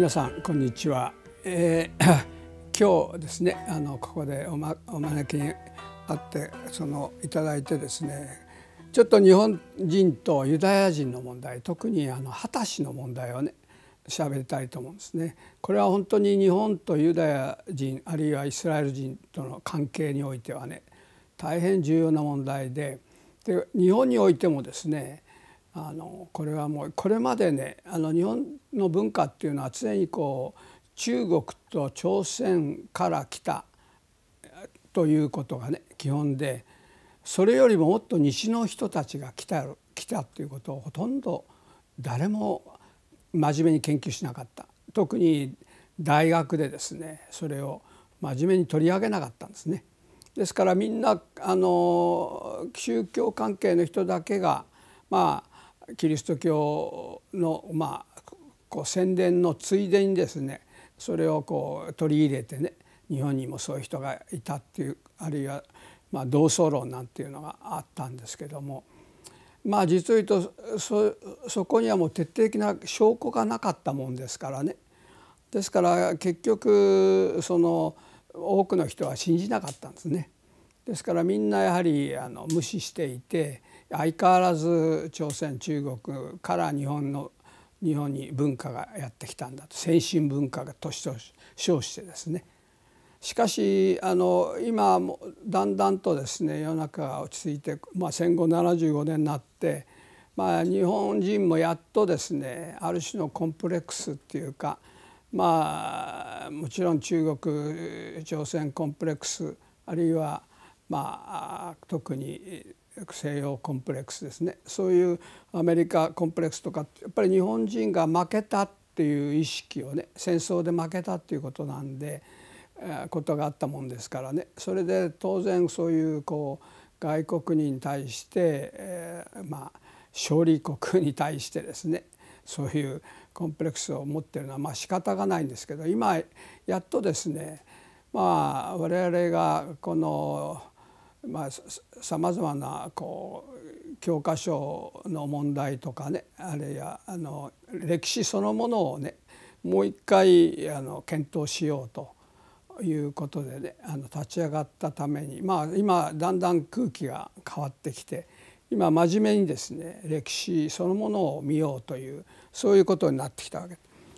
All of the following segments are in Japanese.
皆さんこんにちは。今日ですねここでお招きにあっていただいてですね、ちょっと日本人とユダヤ人の問題、特に二十歳の問題をね喋りたいと思うんですね。これは本当に日本とユダヤ人あるいはイスラエル人との関係においてはね大変重要な問題で、日本においてもですねこれはもうこれまでね日本の文化っていうのは常にこう中国と朝鮮から来たということがね基本で、それよりももっと西の人たちが来たということをほとんど誰も真面目に研究しなかった。特に大学でですねそれを真面目に取り上げなかったんですね。ですからみんな宗教関係の人だけがまあキリスト教のこう宣伝のついでにですねそれをこう取り入れてね日本にもそういう人がいたっていう、あるいは同窓論なんていうのがあったんですけども、実を言うと そこにはもう徹底的な証拠がなかったもんですからね。ですから結局多くの人は信じなかったんですね。ですからみんなやはり無視していて、相変わらず朝鮮中国から日本に文化がやってきたんだと、先進文化がと称してですね。しかし今もだんだんとですね世の中が落ち着いて、戦後75年になって、日本人もやっとですねある種のコンプレックスっていうか、もちろん中国朝鮮コンプレックス、あるいは特に西洋コンプレックスですね、そういうアメリカコンプレックスとか、やっぱり日本人が負けたっていう意識をね、戦争で負けたっていうことなんでことがあったもんですからね、それで当然そういう外国人に対して、勝利国に対してですねそういうコンプレックスを持っているのは仕方がないんですけど、今やっとですね我々がこのさまざまな教科書の問題とかね、あるいは歴史そのものをねもう一回検討しようということでね立ち上がったために、今だんだん空気が変わってきて、今真面目にですね歴史そのものを見ようというそういうことになってきたわけ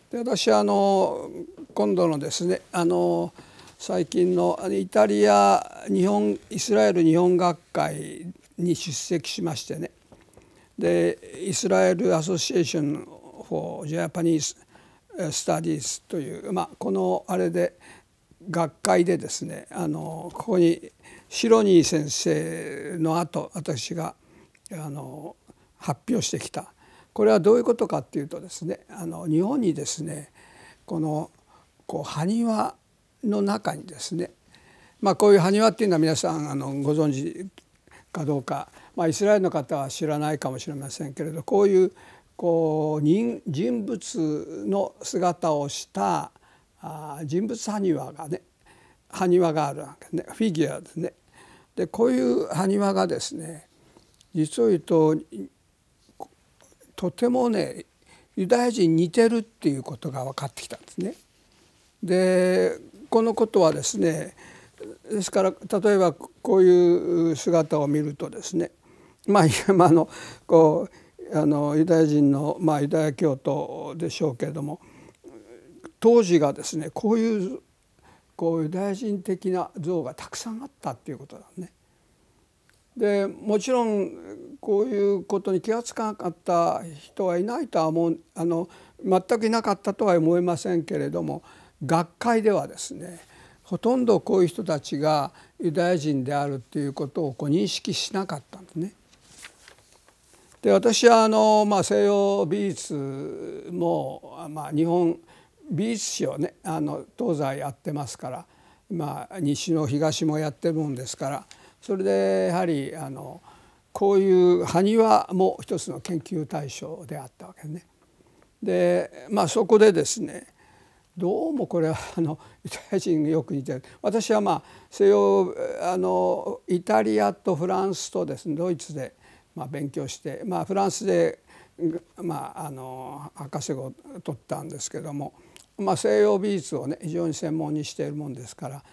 で、私は今度のですね最近のイタリアイスラエル日本学会に出席しましてね、でイスラエルアソシエーション・フォー・ジャパニーズ・スタディーズという、このあれで学会でですねここにシロニー先生の後私が発表してきた、これはどういうことかっていうとですね日本にですね埴輪の中にですね、こういう埴輪っていうのは皆さんご存知かどうか、イスラエルの方は知らないかもしれませんけれど、こういう人物の姿をした人物埴輪があるわけね、フィギュアですね。でこういう埴輪がですね実を言うととてもねユダヤ人に似てるっていうことが分かってきたんですね。でこのことはですね、ですから例えばこういう姿を見るとですね、今のユダヤ人のユダヤ教徒でしょうけれども、当時がですねこういうユダヤ人的な像がたくさんあったっていうことだね。でもちろんこういうことに気がつかなかった人はいないとは全くいなかったとは思いませんけれども、学会ではですねほとんどこういう人たちがユダヤ人であるということを認識しなかったんですね。で私は西洋美術も、日本美術史をね東西やってますから、西の東もやってるもんですから、それでやはりこういう埴輪も一つの研究対象であったわけね。でそこでですねどうもこれはイタリア人がよく似てる。私は西洋イタリアとフランスとですねドイツで勉強して、フランスで博士号を取ったんですけども、西洋美術をね非常に専門にしているもんですから、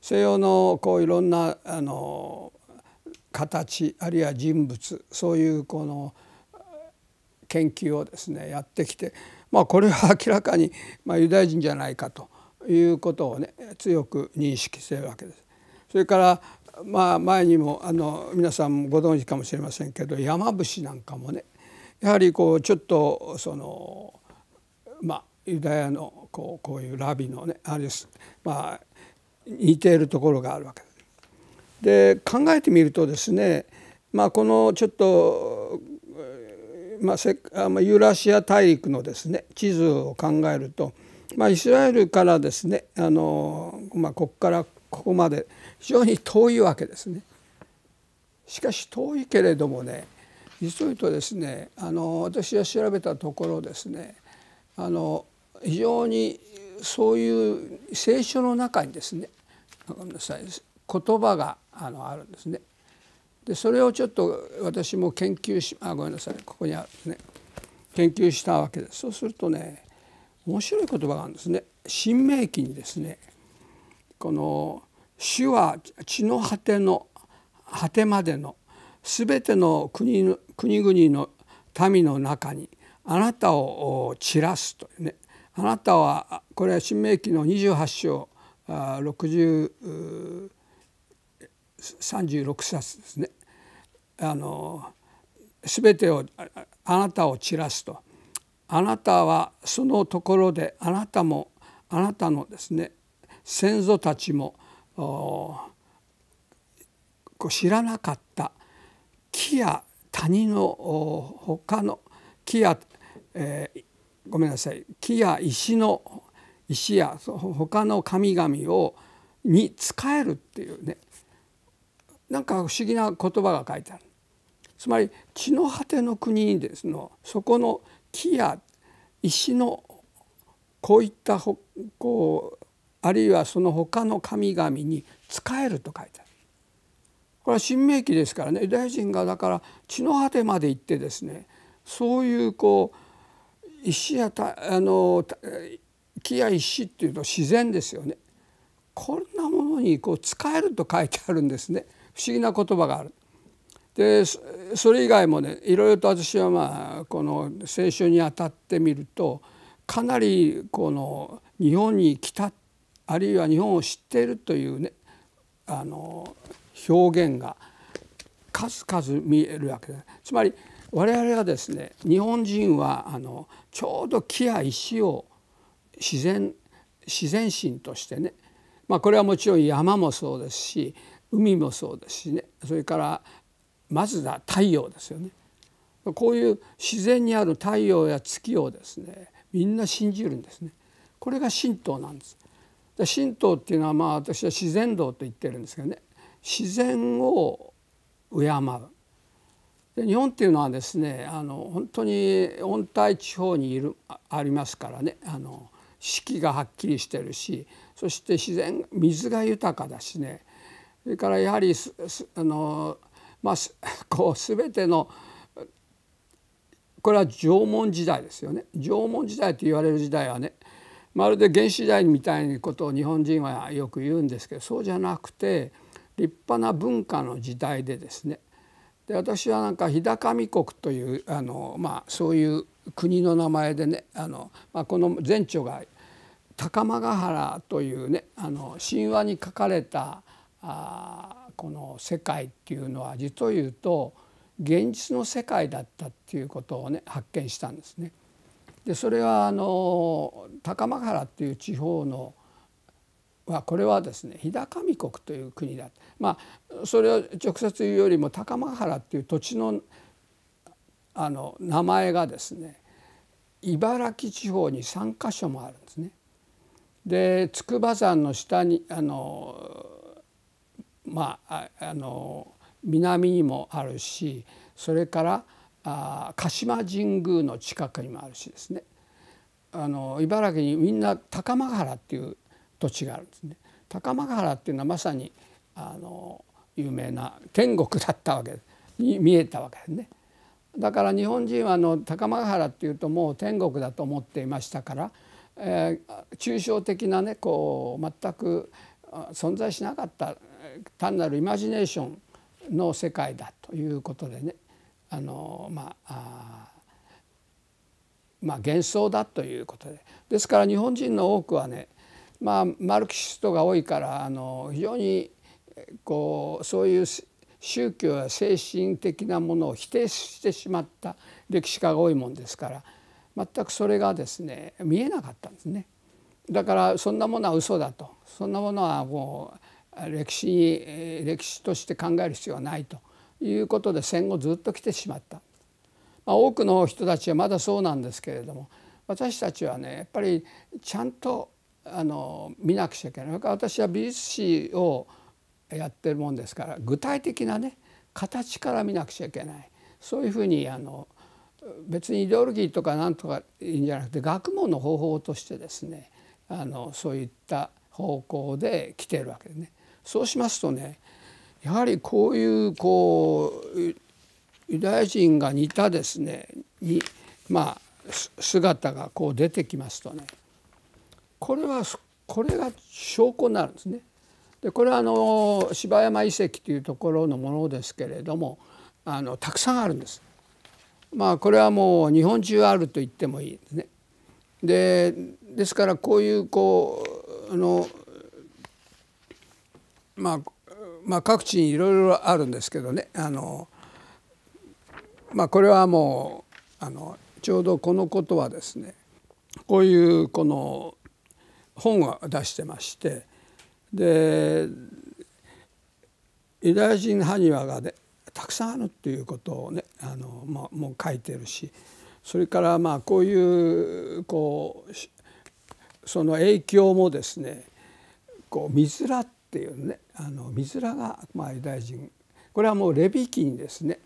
西洋のこういろんな形あるいは人物そういうこの研究をですねやってきて、これは明らかにユダヤ人じゃないかということをね強く認識しているわけです。それから前にも皆さんもご存知かもしれませんけど山伏なんかもねやはりこうちょっとそのユダヤのこういうラビのねあれです、似ているところがあるわけです。で考えてみるとですね、このちょっと、ユーラシア大陸のですね地図を考えると、イスラエルからですねここからここまで非常に遠いわけですね。しかし遠いけれどもね実を言うとですね私が調べたところですね非常にそういう聖書の中にですね言葉があるんですね。でそれをちょっと私も研究しここにあるんですね研究したわけです。そうするとね面白い言葉があるんですね。新明記にですねこの「主は地の果ての果てまでのすべての国々の民の中に」あなたを散らすというね、あなたはこれは新明記の28章60 36節ですね。すべてをあなたを散らすと、あなたはそのところであなたもあなたのですね先祖たちも知らなかった木や谷の他の木や石や他の神々に仕えるっていうねなんか不思議な言葉が書いてある。つまり地の果ての国ですのそこの木や石のこういったあるいはその他の神々に仕えると書いてある。これは新明記ですからねユダヤ人がだから地の果てまで行ってですねそういう石や木や石っていうのは自然ですよね。こんなものに使えると書いてあるんですね。不思議な言葉がある。でそれ以外もねいろいろと私はこの聖書にあたってみるとかなり日本に来たあるいは日本を知っているというね表現が数々見えるわけです。つまり我々はですね日本人はちょうど木や石を自然神としてね、これはもちろん山もそうですし海もそうですしねそれからまずは太陽ですよね。こういう自然にある太陽や月をですねみんな信じるんですね。これが神道なんです。神道っていうのは私は自然道と言ってるんですけどね自然を敬う。で日本っていうのはですね本当に温帯地方にありますからね四季がはっきりしてるしそして自然水が豊かだしねそれからやはり全てのこれは縄文時代ですよね。縄文時代と言われる時代はねまるで原始時代みたいなことを日本人はよく言うんですけどそうじゃなくて立派な文化の時代でですねで私は日高見国というそういう国の名前でねこの前著が高間ヶ原というね神話に書かれたこの世界っていうのは実を言うと現実の世界だったっていうことをね発見したんですね。でそれは高間ヶ原っていう地方のこれはですね日高見国という国だ、それを直接言うよりも高間原っていう土地の名前がですね茨城地方に3か所もあるんですね。で筑波山の下に南にもあるしそれから鹿島神宮の近くにもあるしですね茨城にみんな高間原っていう土地があるんですね。高間原っていうのはまさに有名な天国だったわけに見えたわけですね。だから日本人は高間原っていうともう天国だと思っていましたから抽象的なねこう全く存在しなかった単なるイマジネーションの世界だということでねまあ幻想だということで、ですから日本人の多くはね、マルクシストが多いから非常にこうそういう宗教や精神的なものを否定してしまった歴史家が多いもんですから全くそれがですね見えなかったんですね。だからそんなものは嘘だと、そんなものはもう歴史として考える必要はないということで戦後ずっと来てしまった。多くの人たちはまだそうなんですけれども、私たちはねやっぱりちゃんと見なくちゃいけない。私は美術史をやってるもんですから具体的なね形から見なくちゃいけない。そういうふうに別にイデオロギーとかなんとかいいんじゃなくて学問の方法としてですねそういった方向で来てるわけでね。そうしますとねやはりこういうユダヤ人が似たですね姿がこう出てきますとねこれが証拠になるんですね。でこれは柴山遺跡というところのものですけれどもたくさんあるんです。これはもう日本中あると言ってもいいですね。ですからこういう各地にいろいろあるんですけどねこれはもうちょうどこのことはですねこういうこの本を出してまして、でユダヤ人埴輪がねたくさんあるっていうことをねもう書いてるし、それからこういうその影響もですねミズラっていうねミズラがユダヤ人、これはもうレビ記にですね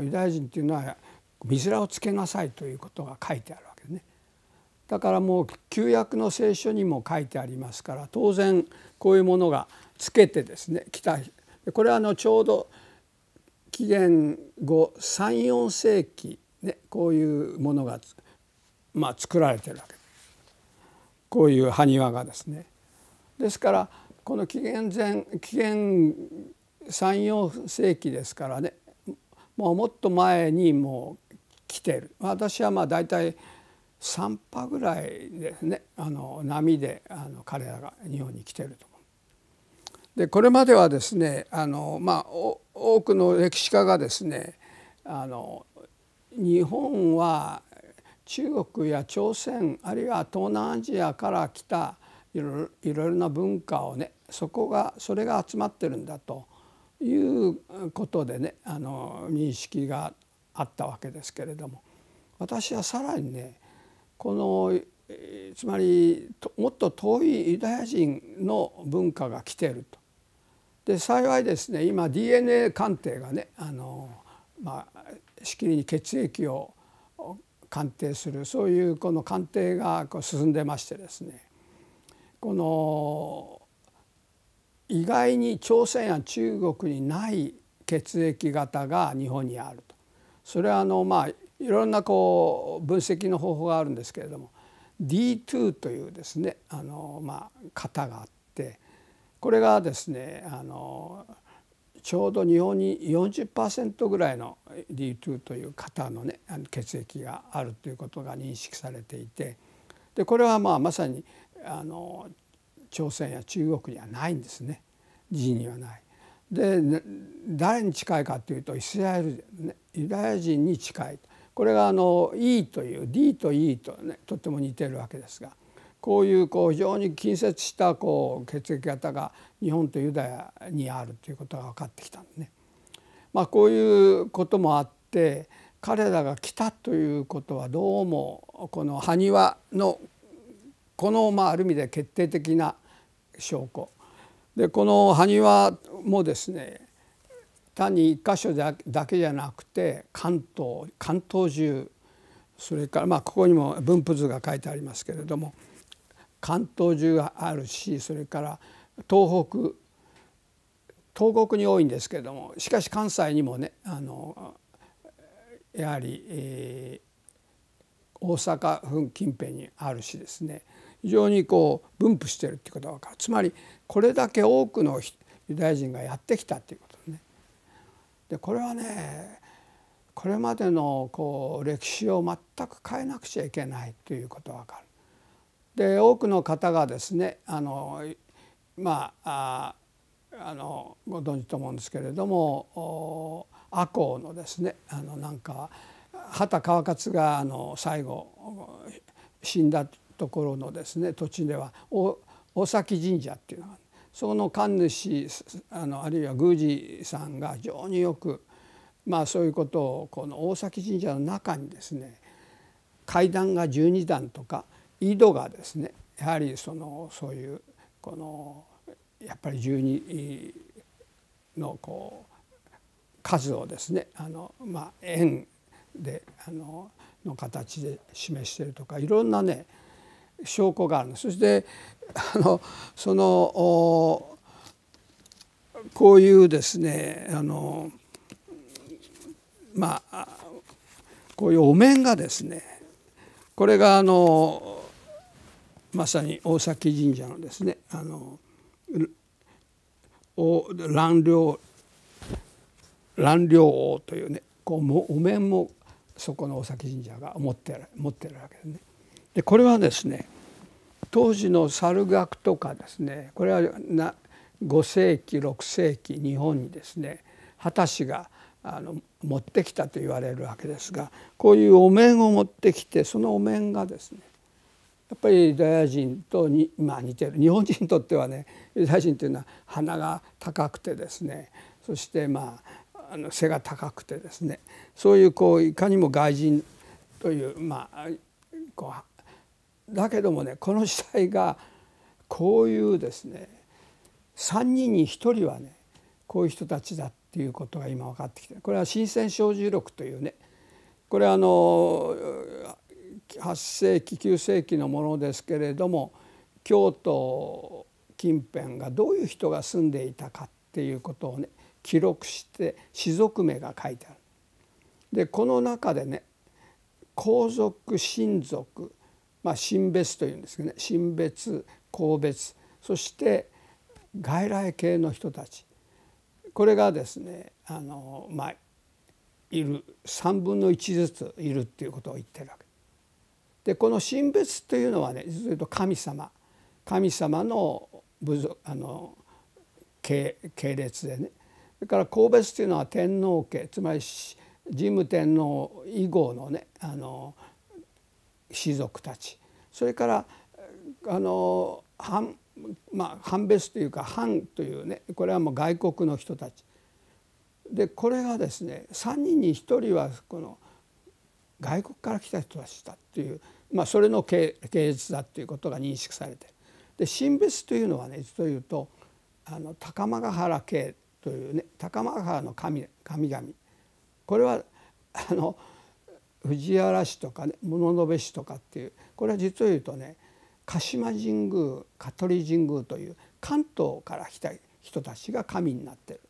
ユダヤ人っていうのはミズラをつけなさいということが書いてあるわけね。だからもう旧約の聖書にも書いてありますから当然こういうものがつけてですね来た。これはちょうど紀元後 3,4 世紀ねこういうものが作られてるわけ、こういう埴輪がですね。ですからこの紀元 3,4 世紀ですからねもっと前にもう来てる。私はだいたい3波ぐらいですね波で彼らが日本に来てると思う。でこれまではですね多くの歴史家がですね日本は中国や朝鮮あるいは東南アジアから来たいろいろな文化をねそれが集まってるんだということでね認識があったわけですけれども、私はさらにねつまりもっと遠いユダヤ人の文化が来てると。で幸いですね今 DNA 鑑定がねしきりに血液を鑑定するそういうこの鑑定が進んでましてですね意外に朝鮮や中国にない血液型が日本にあると。それはいろんな分析の方法があるんですけれども D2 というですね型があって、これがですねちょうど日本に 40% ぐらいの D2 という型のね血液があるということが認識されていて、でこれはまさに朝鮮や中国にはないんですね。人にはない。で誰に近いかというとイスラエルねユダヤ人に近い。これがE という D と E とねとっても似てるわけですが、こういう非常に近接した血液型が日本とユダヤにあるということが分かってきたんでね。こういうこともあって彼らが来たということはどうもこの埴輪のこのある意味で決定的な証拠で、この埴輪もですね単に一箇所だけじゃなくて関東中、それからここにも分布図が書いてありますけれども関東中あるし、それから東北に多いんですけれども、しかし関西にもねやはり大阪府近辺にあるしですね、非常にこう分布しているということが分かる。つまりこれだけ多くのユダヤ人がやってきたということね。でこれはね、これまでのこう歴史を全く変えなくちゃいけないということが分かる。で多くの方がですね、ご存知と思うんですけれども、赤穂のですね、なんか畑川勝が最後死んだところのですね土地では大崎神社っていうのが、その神主あるいは宮司さんが非常によく、まあそういうことをこの大崎神社の中にですね、階段が12段とか井戸がですね、やはりそういうこのやっぱり12のこう数をですね、円での形で示しているとか、いろんなね証拠があるんです。そしてこういうですねこういうお面がですね、これがまさに大崎神社のですね蘭陵王というね、こうお面もそこの大崎神社が持ってるわけですね。でこれはですね、当時の猿楽とかですね、これは5世紀6世紀日本にですね秦氏が持ってきたと言われるわけですが、こういうお面を持ってきて、そのお面がですねやっぱりユダヤ人と似てる。日本人にとってはね、ユダヤ人というのは鼻が高くてですね、そして背が高くてですね、そういうこういかにも外人というだけどもね、この時代がこういうですね3人に1人はねこういう人たちだっていうことが今分かってきて、これは「新鮮小十録」というね、これは8世紀9世紀のものですけれども、京都近辺がどういう人が住んでいたかっていうことをね記録して氏族名が書いてある。でこの中でね、皇族、親族、親別というんですけどね、親別、皇別、そして外来系の人たち、これがですねいる3分の1ずついるっていうことを言ってるわけ。でこの神別というのはね、実を言うと神様の部族系列でね、それから皇別というのは天皇家、つまり神武天皇以後のね士族たち、それから藩別というか藩というね、これはもう外国の人たちで、これがですね3人に1人はこの外国から来た人たちだっていう、それの系列だっていうことが認識されてる。で神別というのはね、実を言うと高間原系というね、高間原の神々、これは藤原氏とかね、物部氏とかっていう、これは実を言うとね、鹿島神宮、香取神宮という関東から来た人たちが神になってる、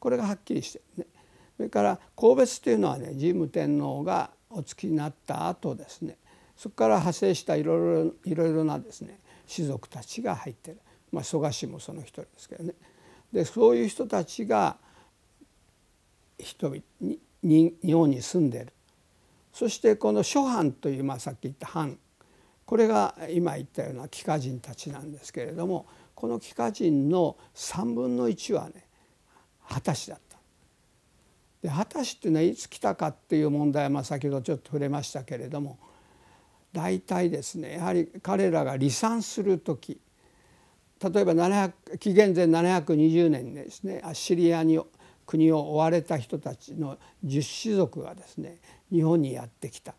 これがはっきりしてるね。それから皇別というのはね、神武天皇がお付きになった後ですね、そこから派生したいろいろなですね士族たちが入ってる、蘇我氏もその一人ですけどね。でそういう人たちが日本に住んでる。そしてこの諸藩という、さっき言った藩、これが今言ったような帰化人たちなんですけれども、この帰化人の3分の1はね秦氏だった。で秦氏っていうのはいつ来たかっていう問題は、先ほどちょっと触れましたけれども、大体ですねやはり彼らが離散する時、例えば紀元前720年にですねアッシリアに国を追われた人たちの10氏族がですね日本にやってきた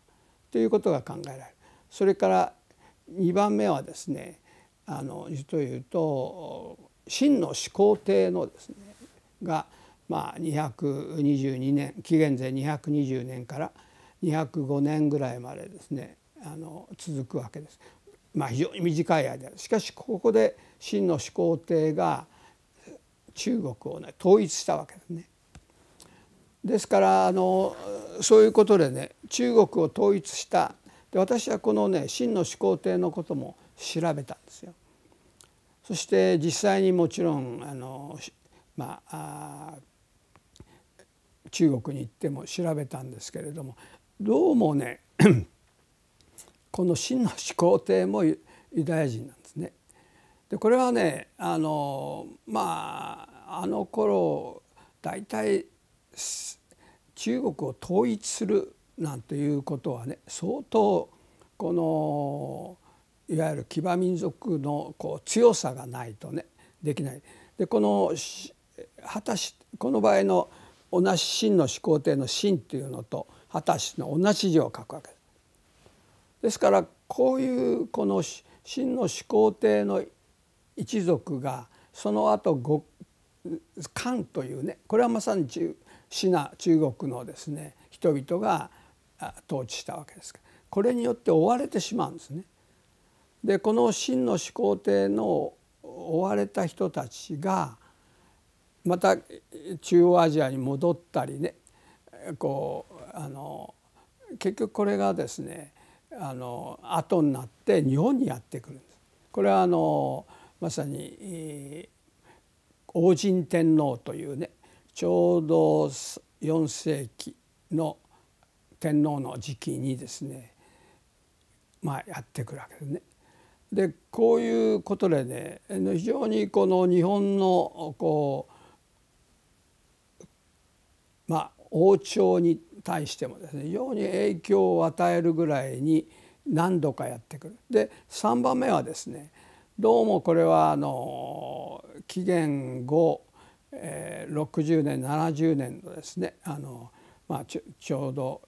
ということが考えられる。それから2番目はですね実を言うと秦の始皇帝のですねが222年紀元前220年から205年ぐらいまでですね続くわけです。非常に短い間です。しかしここで秦の始皇帝が中国をね統一したわけですね。ですからそういうことでね、中国を統一したで私はこのね真の始皇帝のことも調べたんですよ。そして実際にもちろん中国に行っても調べたんですけれども、どうもねこの真の始皇帝もユダヤ人なんですね。でこれはねあの頃大体中国を統一するなんていうことはね、相当このいわゆる騎馬民族のこう強さがないとねできない。で果たしこの場合の同じ真の始皇帝の真っていうのと果たしの同じ字を書くわけです。ですからこういうこの真の始皇帝の一族がその後漢というね、これはまさに中国のですね人々が統治したわけです。これによって追われてしまうんですね。でこの真の始皇帝の追われた人たちがまた中央アジアに戻ったりね、結局これがですね後になって日本にやってくるんです。これはまさに応神天皇というねちょうど4世紀の天皇の時期にですねやってくるわけですね。でこういうことでね非常にこの日本の王朝に対してもですね非常に影響を与えるぐらいに何度かやってくる。で3番目はですね、どうもこれは紀元後60年70年のですねちょうど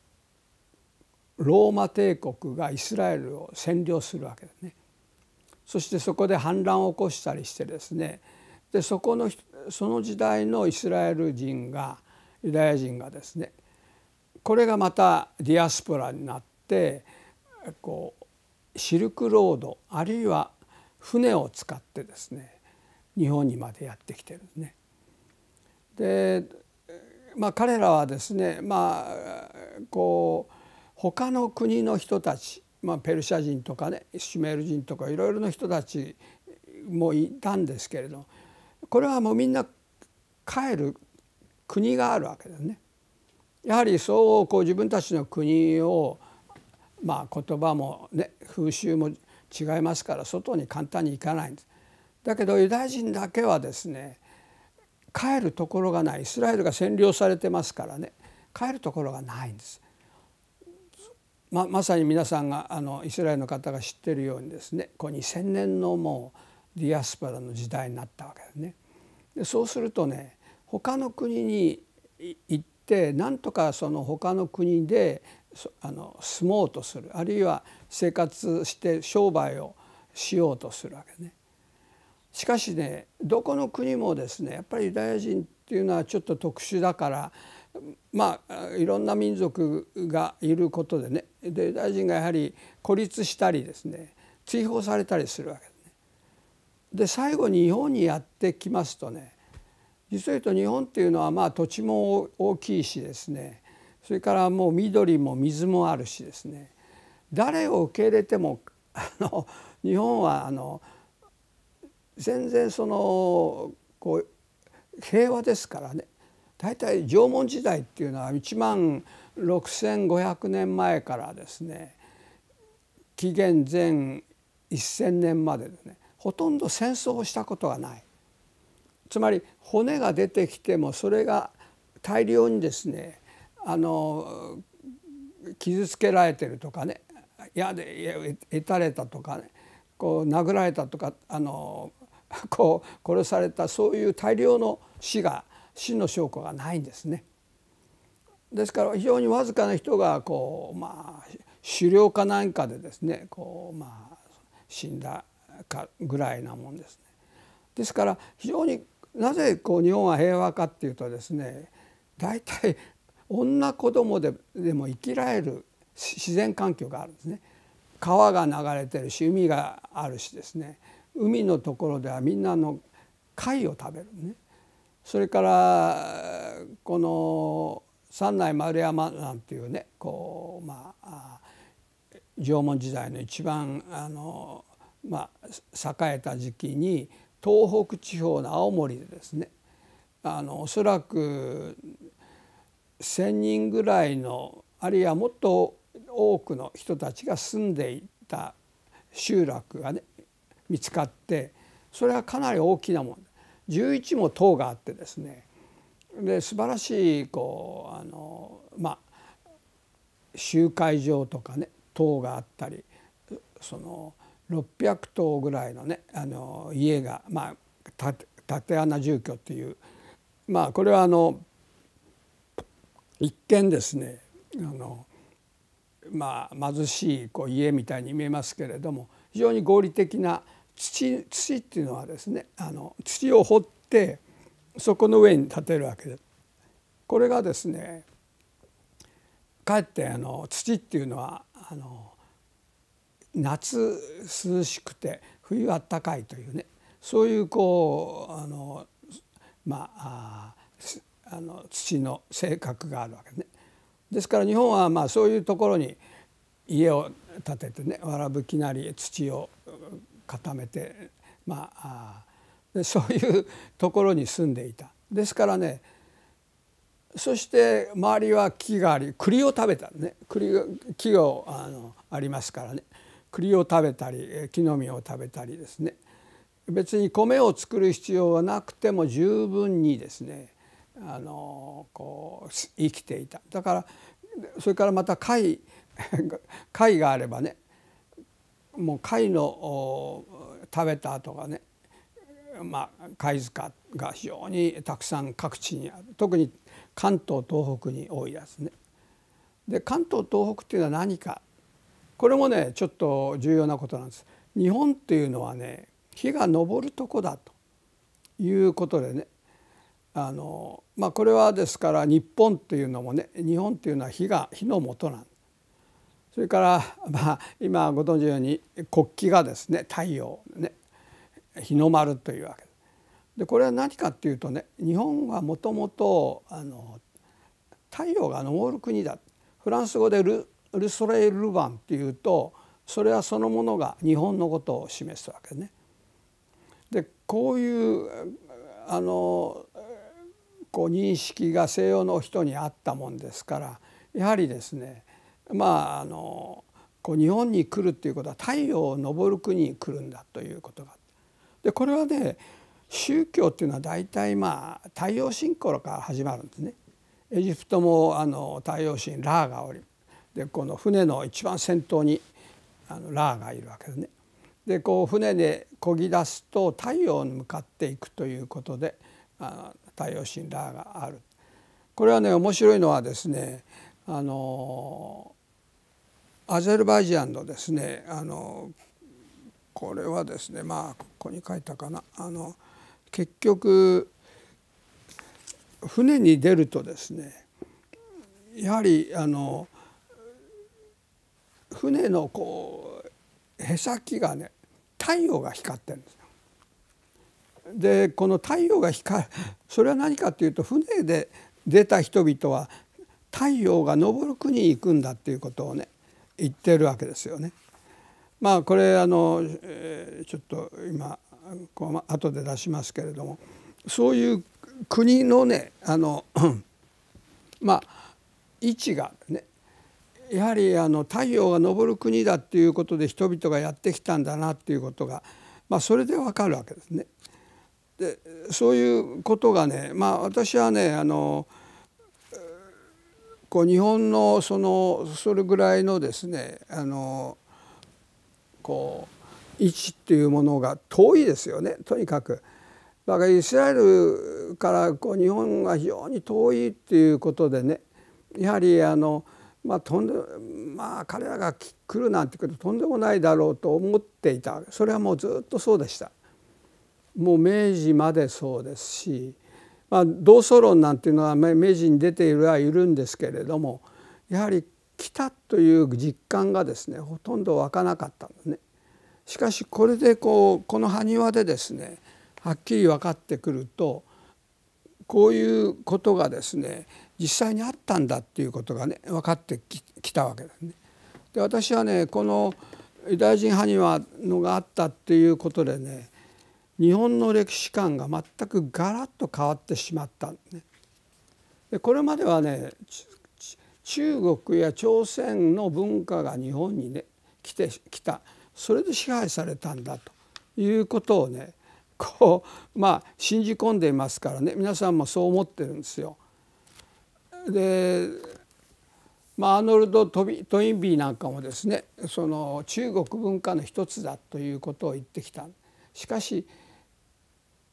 ローマ帝国がイスラエルを占領するわけですね。そしてそこで反乱を起こしたりしてですね、でその時代のイスラエル人がユダヤ人がですね、これがまたディアスポラになってシルクロードあるいは船を使ってですね日本にまでやってきてるんですね。で彼らはですね他の国の人たち、ペルシャ人とかねシュメール人とかいろいろな人たちもいたんですけれども、これはもうみんな帰る国があるわけですね。やはりそう自分たちの国を言葉もね風習も違いますから外に簡単に行かないんです。だけどユダヤ人だけはですね帰るところがない。イスラエルが占領されてますからね帰るところがないんです。まさに皆さんがイスラエルの方が知っているようにですね2000年のもうディアスポラの時代になったわけですね。でそうするとね他の国に行ってなんとかその他の国で住もうとする、あるいは生活して商売をしようとするわけね。しかしねどこの国もですねやっぱりユダヤ人っていうのはちょっと特殊だからいろんな民族がいることでね、でユダヤ人がやはり孤立したりですね追放されたりするわけですね。で最後に日本にやってきますとね、実を言うと日本っていうのは土地も大きいしですね、それからもう緑も水もあるしですね、誰を受け入れても日本は全然平和ですからね。大体縄文時代っていうのは16,500 年前からですね紀元前 1,000 年までですねほとんど戦争をしたことがない。つまり骨が出てきてもそれが大量にですね傷つけられてるとかね矢で射たれたとかね殴られたとか殺された、そういう大量の死の証拠がないんですね。ですから非常にわずかな人が狩猟か何かでですね死んだかぐらいなもんですね。ですから非常になぜ日本は平和かっていうとですね、大体女子供でも生きられる自然環境があるんですね。川が流れてるし海があるしですね、海のところではみんな貝を食べるね。それからこの三内丸山なんていうね縄文時代の一番栄えた時期に東北地方の青森でですね、おそらく 1,000 人ぐらいの、あるいはもっと多くの人たちが住んでいた集落がね見つかって、それはかなり大きなもの、11も塔があってですね、で素晴らしい集会場とかね塔があったり、その600棟ぐらいのね家が、竪穴住居っていう、これは一見ですね貧しい家みたいに見えますけれども、非常に合理的な土っていうのはですね、土を掘ってそこの上に建てるわけで、これがですね、かえって土っていうのは夏涼しくて冬あったかいというね、そういう土の性格があるわけですね。ですから日本はそういうところに家を建ててね、わらぶきなり土を固めて、でそういうところに住んでいた。ですからね、そして周りは木があり、栗を食べたね、木がありますからね、栗を食べたり木の実を食べたりですね、別に米を作る必要はなくても十分にですね生きていた。だからそれからまた貝があればね、もう貝の食べた後がね、貝塚が非常にたくさん各地にある、特に関東東北に多いですね。で関東東北っていうのは何か、これもねちょっと重要なことなんです。日本っていうのはね、日が昇るとこだということでね、これはですから日本っていうのもね、日本っていうのは日の元なんです。それから今ご存知のように国旗がですね太陽ね、日の丸というわけで、これは何かっていうとね、日本はもともと太陽が昇る国だ。フランス語でルソレイル・ルバンっていうと、それはそのものが日本のことを示すわけね。でこういう認識が西洋の人にあったもんですから、やはりですね日本に来るっていうことは太陽を昇る国に来るんだということがあって、でこれはね、宗教っていうのは大体太陽神頃から始まるんですね。エジプトも太陽神ラーがおり、でこの船の一番先頭にラーがいるわけですね。で船で漕ぎ出すと太陽に向かっていくということで太陽神ラーがある。これはね面白いのはですね、アゼルバイジャンのですねこれはですね、ここに書いたかな、結局船に出るとですね、やはり船のへさきがね太陽が光ってるんですよ。でこの太陽が光る、それは何かというと、船で出た人々は太陽が昇る国に行くんだっていうことをね言ってるわけですよね。これちょっと今後で出しますけれども、そういう国のね位置がね、やはり太陽が昇る国だっていうことで人々がやってきたんだなっていうことが、それでわかるわけですね。でそういうことがね、私はね日本のそれぐらいのですね位置っていうものが遠いですよね、とにかく。だからイスラエルから日本が非常に遠いっていうことでね、やはり彼らが来るなんてこととんでもないだろうと思っていた。それはもうずっとそうでした。もう明治までそうですし、同祖論なんていうのは明治に出ているはいるんですけれども、やはり来たという実感がですねほとんど湧かなかったんですね。しかしこれでこの埴輪でですねはっきり分かってくると、こういうことがですね実際にあったんだっていうことがね分かってきたわけですね。で私はねこのユダヤ人埴輪のがあったっていうことでね日本の歴史観が全くガラッと変わってしまった、ね、でこれまではね中国や朝鮮の文化が日本にね来たそれで支配されたんだということをねこう信じ込んでいますからね皆さんもそう思ってるんですよ。でアーノルド・トインビーなんかもですねその中国文化の一つだということを言ってきた。しかし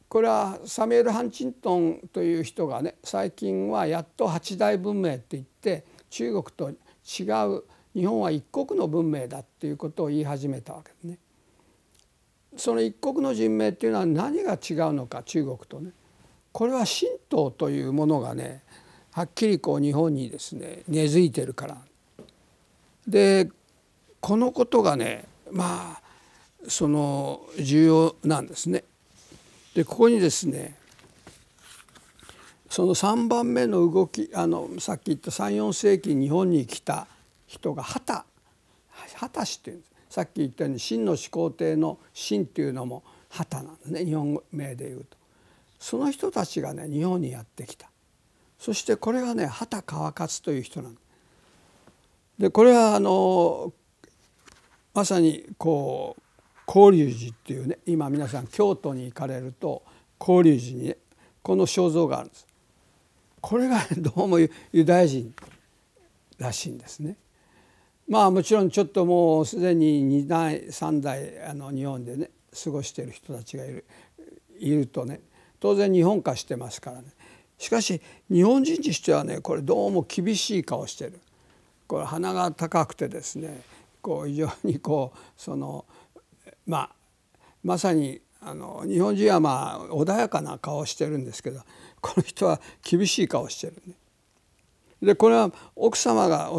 これはサミュエル・ハンチントンという人がね最近はやっと八大文明っていって中国と違う日本は一国の文明だっていうことを言い始めたわけですね。その一国の人名っていうのは何が違うのか中国とねこれは神道というものがねはっきりこう日本にですね根付いてるからでこのことがねその重要なんですね。でここにですねその3番目の動きさっき言った3、4世紀に日本に来た人が秦氏っていうんです。さっき言ったように秦の始皇帝の秦っていうのも秦なんですね日本名でいうと。その人たちがね日本にやってきた。そしてこれがね秦川勝という人なんです。でこれはまさにこう広隆寺っていうね今皆さん京都に行かれると広隆寺にねこの肖像があるんです。これが、ね、どうもユダヤ人らしいんですね。もちろんちょっともうすでに2代3代日本でね過ごしている人たちがいるとね当然日本化してますからね。しかし日本人にしてはねこれどうも厳しい顔してる。これ鼻が高くてですねこう非常にこうそのまさに日本人は穏やかな顔をしてるんですけどこの人は厳しい顔をしてるね。でこれは奥さんは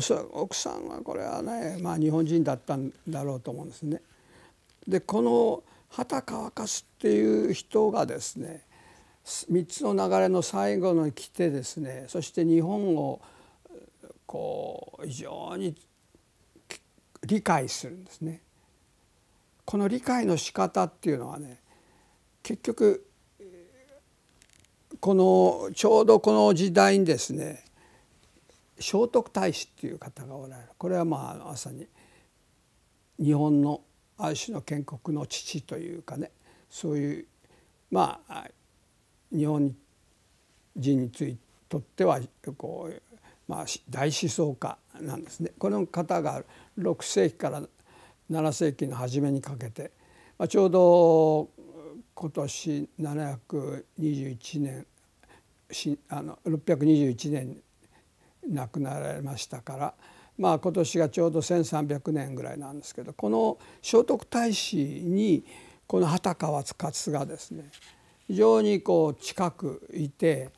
これはね日本人だったんだろうと思うんですね。でこの秦川勝っていう人がですね3つの流れの最後に来てですねそして日本をこう非常に理解するんですね。この理解の仕方っていうのはね結局ちょうどこの時代にですね聖徳太子っていう方がおられる。これはまさに日本のある種の建国の父というかねそういう日本人にとってはこう、大思想家なんですね。この方が6世紀から7世紀の初めにかけて、ちょうど今年721年621年に亡くなられましたから、今年がちょうど1300年ぐらいなんですけどこの聖徳太子にこの秦川勝がですね非常にこう近くいて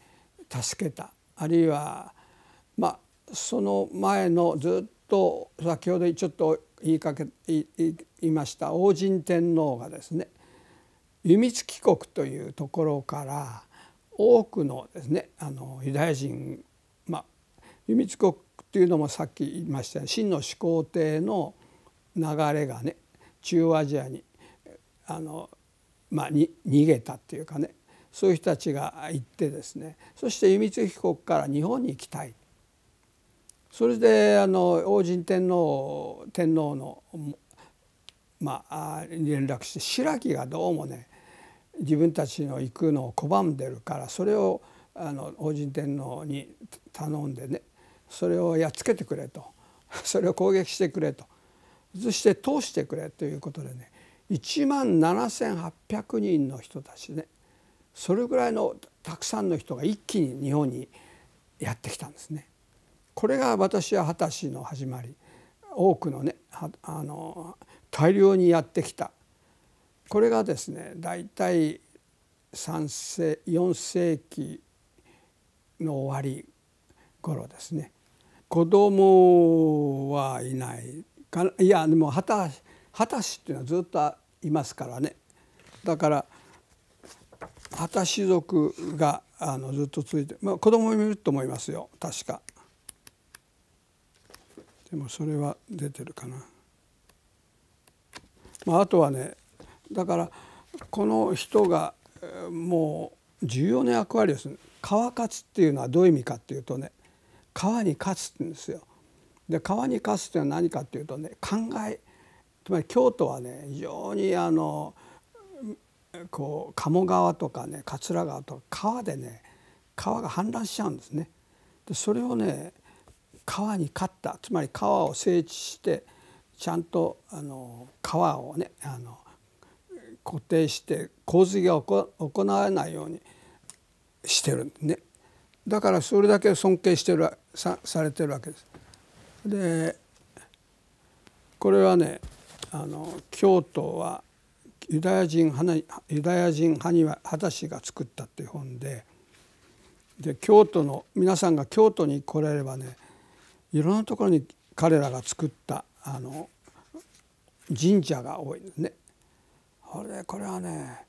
助けた。あるいはその前のずっと先ほどちょっと言いました応神天皇がですね弓月国というところから多くのですねユダヤ人弓月国っていうのもさっき言いましたように秦の始皇帝の流れがね中央アジアに逃げたっていうかねそういう人たちが行ってですねそして弓月国から日本に行きたい。それで応神天皇の連絡して白木がどうもね自分たちの行くのを拒んでるからそれを応神天皇に頼んでねそれをやっつけてくれとそれを攻撃してくれとそして通してくれということでね17,800 人の人たちねそれぐらいのたくさんの人が一気に日本にやってきたんですね。これが私は秦氏の始まり多くのね大量にやってきた。これがですね大体4世紀の終わり頃ですね子供はいないかないやでも秦氏っていうのはずっといますからねだから秦氏族がずっと続いて子供もいると思いますよ確か。でもそれは出てるかな。あとはね、だからこの人がもう重要な役割をする。川勝つっていうのはどういう意味かっていうとね、川に勝つって言うんですよ。で川に勝つっていうのは何かっていうとね、考え、つまり京都はね、非常にこう鴨川とかね、桂川とか川でね、川が氾濫しちゃうんですね。でそれをね、川に勝った、つまり川を整地してちゃんと川をね固定して洪水が行われないようにしてるんですね。だからそれだけ尊敬してる されてるわけです。でこれはね、京都はユダヤ人埴輪が作ったっていう本 で京都の皆さんが京都に来られればね、いろんなところに彼らが作った神社が多いですね。これはね、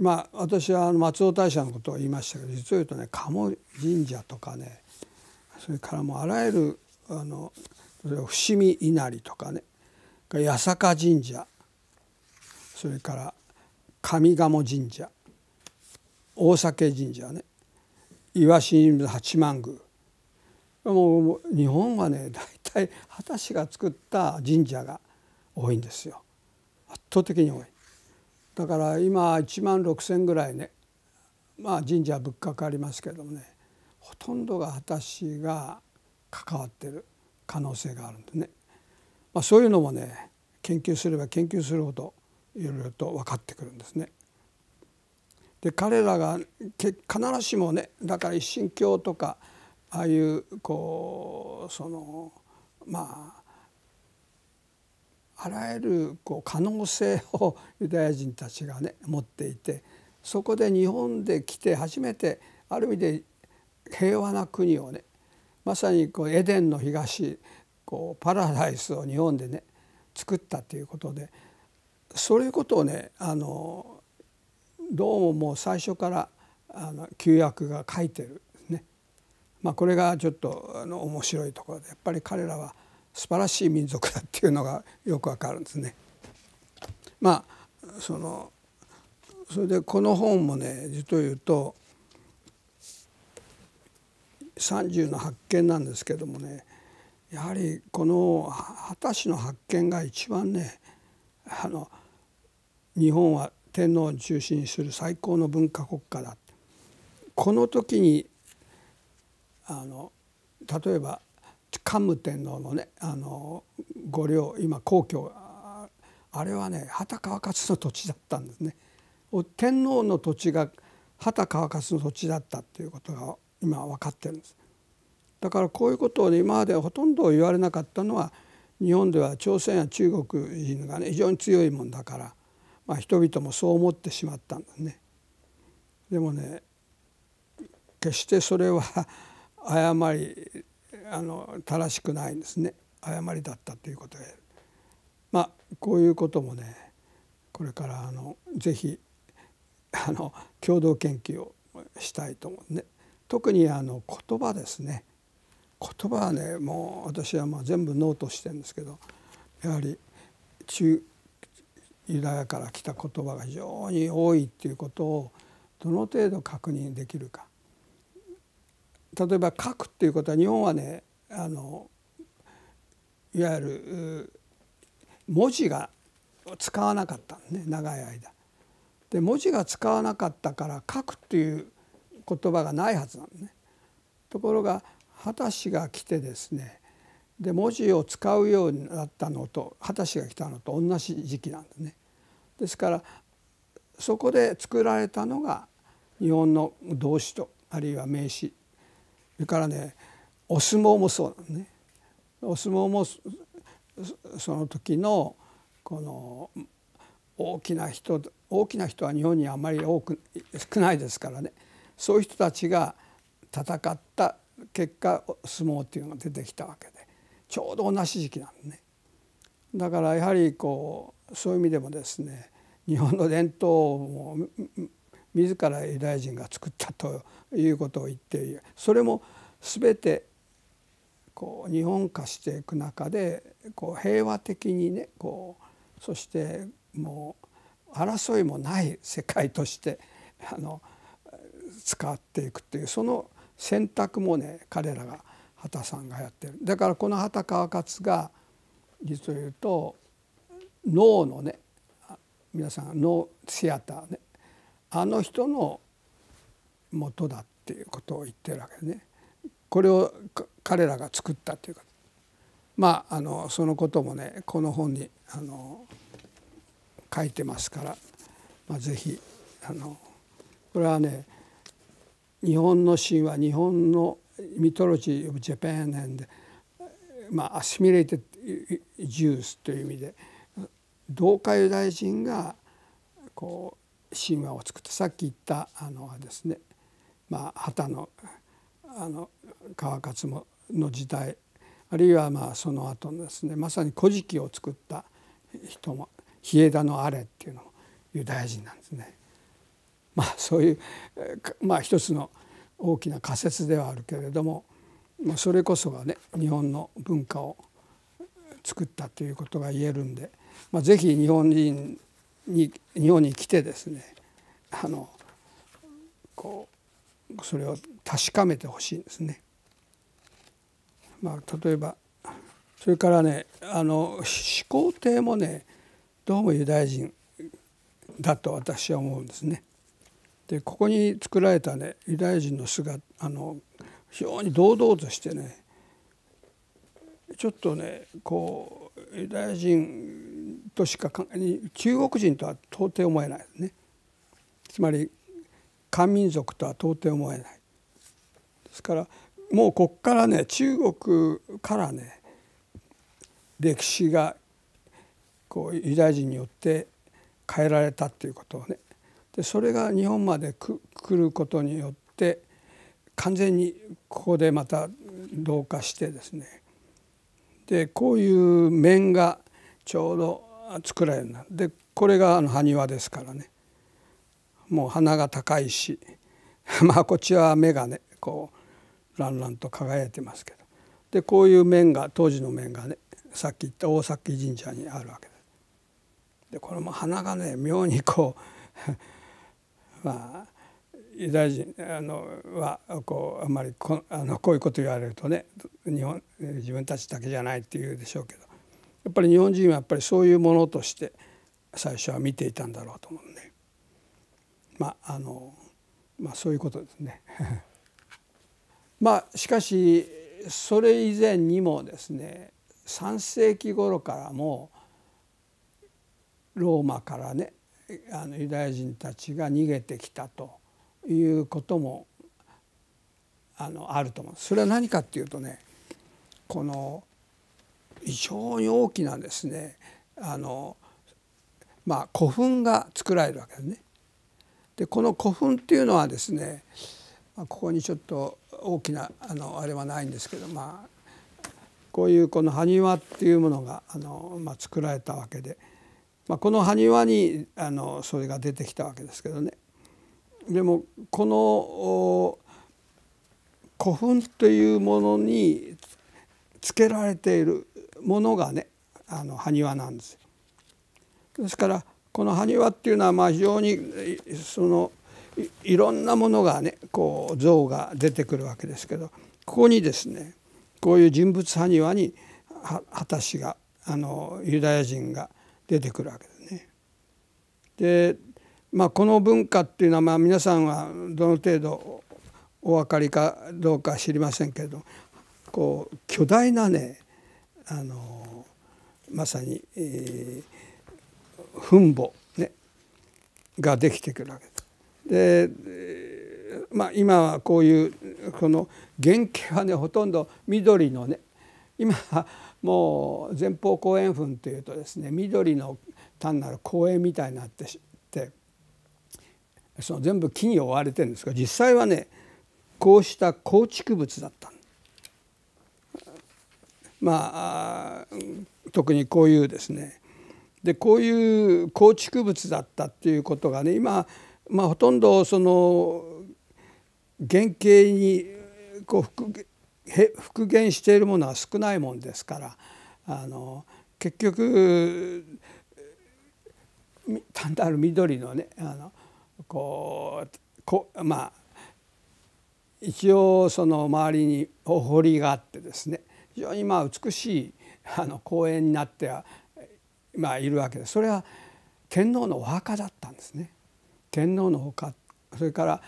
まあ私は松尾大社のことを言いましたけど、実を言うとね、鴨神社とかね、それからもうあらゆる伏見稲荷とかね、八坂神社、それから上鴨神社、大嶽神社ね、石清水八幡宮、もう日本はね、大体秦氏が作った神社が多いんですよ。圧倒的に多い。だから今16,000ぐらいね、まあ神社は仏閣ありますけどもね、ほとんどが秦氏が関わってる可能性があるんでね、まあ、そういうのもね、研究すれば研究するほどいろいろと分かってくるんですね。で彼らが必ずしもね、だから一神教とかああいうこうまああらゆる可能性をユダヤ人たちがね持っていて、そこで日本で来て初めてある意味で平和な国をね、まさにエデンの東、パラダイスを日本でね作ったということで、そういうことをねどうももう最初から旧約が書いてる。まあ、これがちょっと面白いところで、やっぱり彼らは素晴らしい民族だっていうのがよくわかるんですね。まあそれでこの本もね、実を言うと30の発見なんですけどもね、やはりこの秦氏の発見が一番ね、日本は天皇を中心にする最高の文化国家だ、この時に例えば桓武天皇のね御陵、今皇居、あれはね畑川勝の土地だったんですね。天皇の土地が畑川勝の土地だったっていうことが今分かってるんです。だからこういうことを、ね、今までほとんど言われなかったのは、日本では朝鮮や中国人がね非常に強いもんだから、まあ、人々もそう思ってしまったんですね。でもね、決してそれは誤り正しくないんですね。誤りだったということで、まあこういうこともね、これからぜひ共同研究をしたいと思うね。特に言葉ですね。言葉はね、もう私はまあ全部ノートしてるんですけど、やはりユダヤから来た言葉が非常に多いっていうことをどの程度確認できるか。例えば書くっていうことは、日本はねいわゆる文字が使わなかったね、長い間。で文字が使わなかったから書くっていう言葉がないはずなのね。ところが秦氏が来てですね、で文字を使うようになったのと、秦氏が来たのと同じ時期なんですね。ですからそこで作られたのが日本の動詞と、あるいは名詞。それからね、お相撲もそうなんね。お相撲もその時のこの大きな人は日本にあまり少ないですからね、そういう人たちが戦った結果、相撲っていうのが出てきたわけで、ちょうど同じ時期なんですね。だからやはりそういう意味でもですね、日本の伝統を自らユダヤ人が作ったということを言っている。それも全てこう日本化していく中でこう平和的にねこうそしてもう争いもない世界として使っていくっていうその選択もね彼らが畑さんがやってる。だからこの畑川勝が実を言うと脳のね皆さん脳シアターねあの人の元だっていうことを言ってるわけね。これを彼らが作ったというかまあそのこともねこの本に書いてますから、まあ、ぜひこれはね日本の神話日本のミトロジー・オブ・ジャパン・アンドアシミレーテッド・ジュースという意味で同化ユダヤ人がこう神話を作ったさっき言ったはですねまあ畑の川勝の時代あるいはまあその後のですねまさに「古事記」を作った人も稗枝のアレっていうのもユダヤ人なんですね。まあそういうまあ一つの大きな仮説ではあるけれどもそれこそがね日本の文化を作ったということが言えるんで、まあ、ぜひ日本に来てですねこうそれを確かめてほしいんですね。まあ、例えばそれからね始皇帝もねどうもユダヤ人だと私は思うんですね。でここに作られたねユダヤ人の姿非常に堂々としてねちょっとねこうユダヤ人としか中国人とは到底思えないですね。つまり漢民族とは到底思えない。ですからもうこっからね中国からね歴史がこうユダヤ人によって変えられたっていうことをねでそれが日本まで来ることによって完全にここでまた同化してですねでこういう面がちょうど作られるんだ。でこれが埴輪ですからねもう鼻が高いしまあこっちは目がねこうらんらんと輝いてますけどでこういう面が当時の面がねさっき言った大崎神社にあるわけです。でこれも鼻がね妙にこうまあユダヤ人はこうあんまりこういうこと言われるとね自分たちだけじゃないっていうでしょうけどやっぱり日本人はやっぱりそういうものとして最初は見ていたんだろうと思うんで。まあまあ、そういうことですねまあしかしそれ以前にもですね3世紀頃からもローマからねユダヤ人たちが逃げてきたということもあると思う。それは何かっていうとねこの非常に大きなですねまあ、古墳が作られるわけですね。でこの古墳っていうのはですねここにちょっと大きなあれはないんですけど、まあ、こういうこの埴輪っていうものがまあ、作られたわけで、まあ、この埴輪にそれが出てきたわけですけどねでもこの古墳というものにつけられているものがね埴輪なんですよ。ですからこの埴輪っていうのはまあ非常にいろんなものがねこう像が出てくるわけですけどここにですねこういう人物埴輪に畑氏がユダヤ人が出てくるわけですね。でまあこの文化っていうのはまあ皆さんはどの程度お分かりかどうか知りませんけれどこう巨大なねまさに墳墓、ね、ができてくるわけです。で、まあ、今はこういうこの原型はねほとんど緑のね今はもう前方後円墳というとですね緑の単なる公園みたいになっててその全部木に覆われてるんですが実際はねこうした構築物だった。まあ特にこういうですねでこういう構築物だったっていうことがね今、まあ、ほとんどその原型にこう復元しているものは少ないもんですから、結局単なる緑のね、まあ一応その周りにお堀があってですね、非常にまあ美しい公園になっては、まあ、いるわけです。それは天皇のお墓だったんですね。天皇のお墓、それから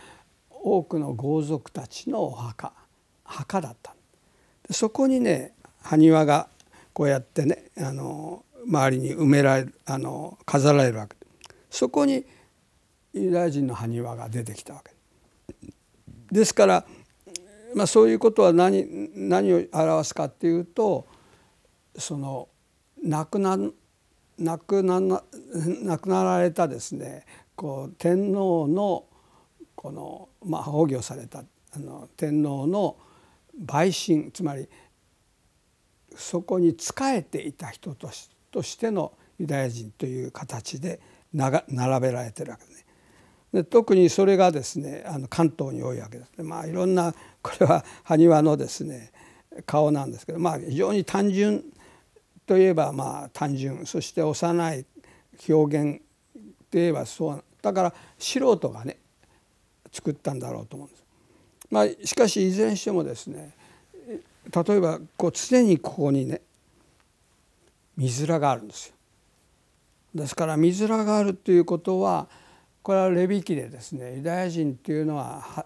多くの豪族たちのお墓、墓だった。でそこにね、埴輪がこうやってね、周りに埋められる、飾られるわけで、そこにユダヤ人の埴輪が出てきたわけですから、まあそういうことは何を表すかっていうと、その亡くなられたですね、こう天皇のこの、まあ、崩御された天皇の陪臣、つまりそこに仕えていた人としてのユダヤ人という形で並べられてるわけですね。で特にそれがですね、関東に多いわけですね。まあいろんな、これは埴輪のですね顔なんですけど、まあ非常に単純といえばまあ単純、そして幼い表現といえばそうだから、素人がね作ったんだろうと思うんです。まあ、しかしいずれにしてもですね、例えばこう常にここにね水面があるんですよ。ですから水面があるということは、これはレビ記でですね、ユダヤ人というのは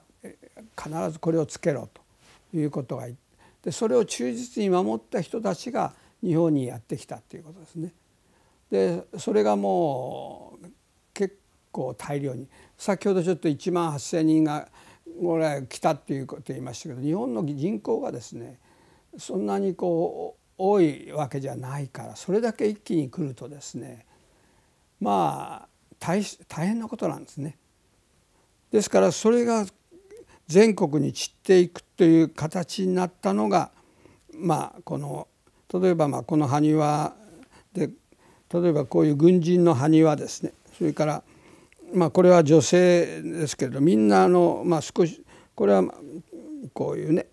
必ずこれをつけろということが言って、それを忠実に守った人たちが日本にやってきたということですね。でそれがもう結構大量に、先ほどちょっと18,000人がぐらい来たっていうことを言いましたけど、日本の人口がですねそんなにこう多いわけじゃないから、それだけ一気に来るとですね、まあ大変なことなんですね。ですからそれが全国に散っていくという形になったのが、まあこの例えばまあこの埴輪で、例えばこういう軍人の埴輪ですね、それからまあこれは女性ですけれど、みんなまあ少しこれはこういうね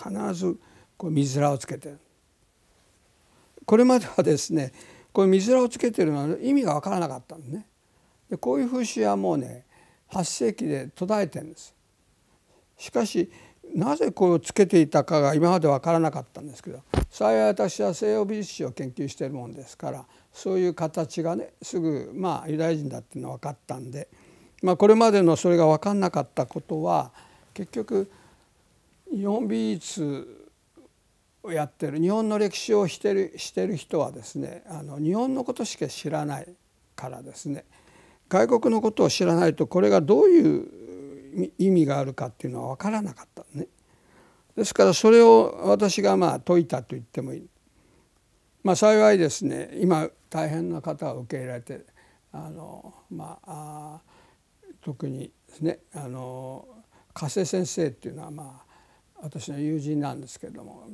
必ずこう水面をつけてる。これまではですね、こういう水面をつけてるのは意味が分からなかったんですね。でこういう風習はもうね8世紀で途絶えてるんです。しかしなぜこれをつけていたかが今まで分からなかったんですけど、幸い私は西洋美術史を研究しているもんですから、そういう形がねすぐまあユダヤ人だっていうのは分かったんで、まあこれまでのそれが分かんなかったことは、結局日本美術をやってる、日本の歴史をしてる人はですね、日本のことしか知らないからですね、外国のことを知らないとこれがどういう意味があるかっていうのは分からなかったね。ですからそれを私がまあ説いたと言ってもいい。まあ、幸いですね今大変な方を受け入れられて、まあ特にですね加瀬先生っていうのはまあ私の友人なんですけれども、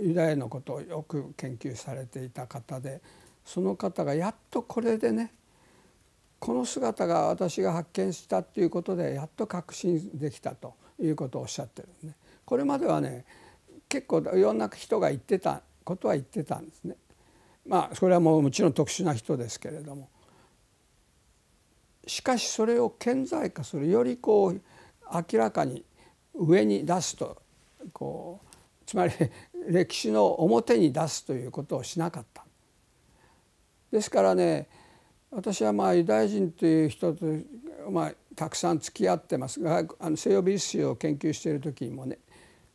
ユダヤのことをよく研究されていた方で、その方がやっとこれでね、この姿が私が発見したっていうことでやっと確信できたということをおっしゃってるね。これまではね結構いろんな人が言ってたことは言ってたんですね。まあそれはもうもちろん特殊な人ですけれども、しかしそれを顕在化する、よりこう明らかに上に出すと、こうつまり歴史の表に出すということをしなかった。ですからね、私はまあユダヤ人という人とまあたくさん付き合ってますが、西洋美術史を研究している時にもね、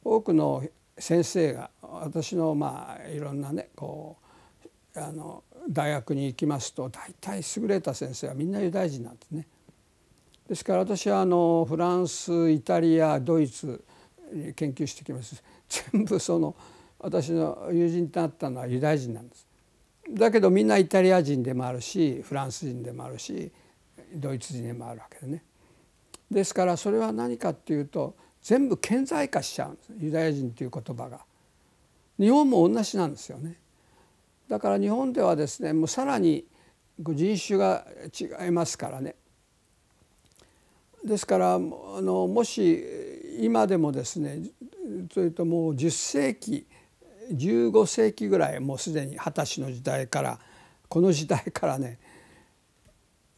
多くの先生が私のまあいろんなねこう大学に行きますと、大体優れた先生はみんなユダヤ人なんですね。ですから私はフランス、イタリア、ドイツに研究してきます。全部その私の友人となったのはユダヤ人なんです。だけどみんなイタリア人でもあるし、フランス人でもあるし、ドイツ人でもあるわけでね。ですからそれは何かっていうと、全部顕在化しちゃうんです、ユダヤ人という言葉が。日本も同じなんですよね。だから日本ではですね、もうさらに人種が違いますからね。ですからもし今でもですね、それともう10世紀15世紀ぐらい、もうすでに二十歳の時代からこの時代からね、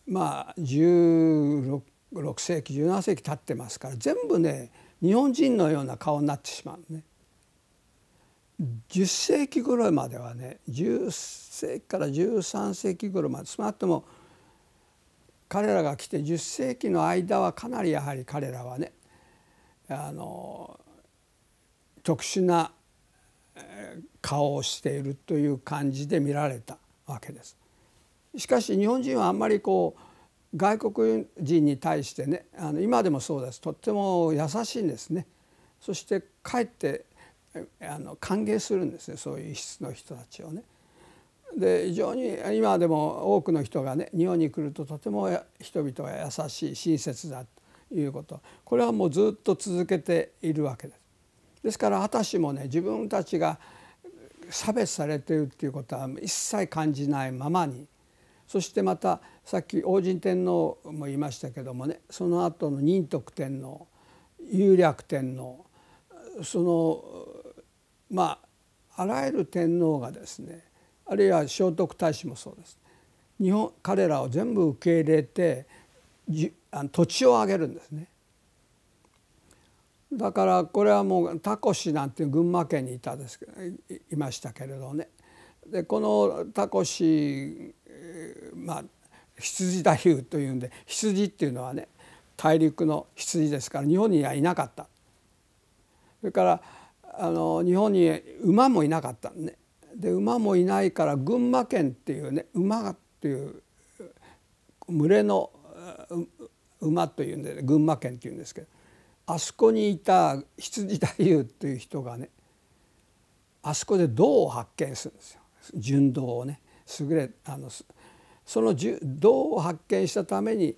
まあ16世紀17世紀経ってますから、全部ね日本人のような顔になってしまうね。10世紀ぐらいまではね、10世紀から13世紀ぐらいまで、少なくとも彼らが来て10世紀の間はかなりやはり彼らはね、特殊な顔をしているという感じで見られたわけです。しかし日本人はあんまりこう外国人に対してね、今でもそうです、とっても優しいんですね。そしてかえって歓迎するんですね、そういう異質の人たちをね。で、非常に今でも多くの人がね日本に来ると、とても人々が優しい、親切だということ、これはもうずっと続けているわけです。ですから二十歳もね、自分たちが差別されているっていうことは一切感じないままに、そしてまたさっき応神天皇も言いましたけどもね、その後の仁徳天皇、雄略天皇、まああらゆる天皇がですね、あるいは聖徳太子もそうです、彼らを全部受け入れて土地をあげるんですね。だからこれはもうタコシなんて群馬県にいましたけれどね、でこのタコシ、まあ羊太夫というんで、羊っていうのはね大陸の羊ですから日本にはいなかった。それから日本に馬もいなかったんね。で馬もいないから群馬県っていうね、馬っていう群れの馬というんで、ね、群馬県っていうんですけど、あそこにいた羊太夫っていう人がね、あそこで銅を発見するんですよ、純銅をね。その銅を発見したために、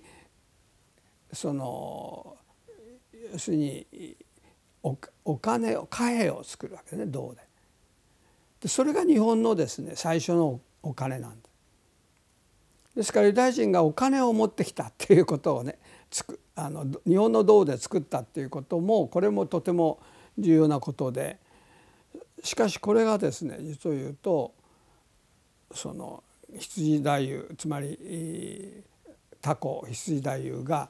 要するにお金を、貨幣を作るわけね、銅で。でそれが日本のですね最初のお金なんです。ですからユダヤ人がお金を持ってきたっていうことをね、日本の銅で作ったっていうことも、これもとても重要なことで、しかしこれがですね、実を言うと羊太夫、つまりタコ羊太夫が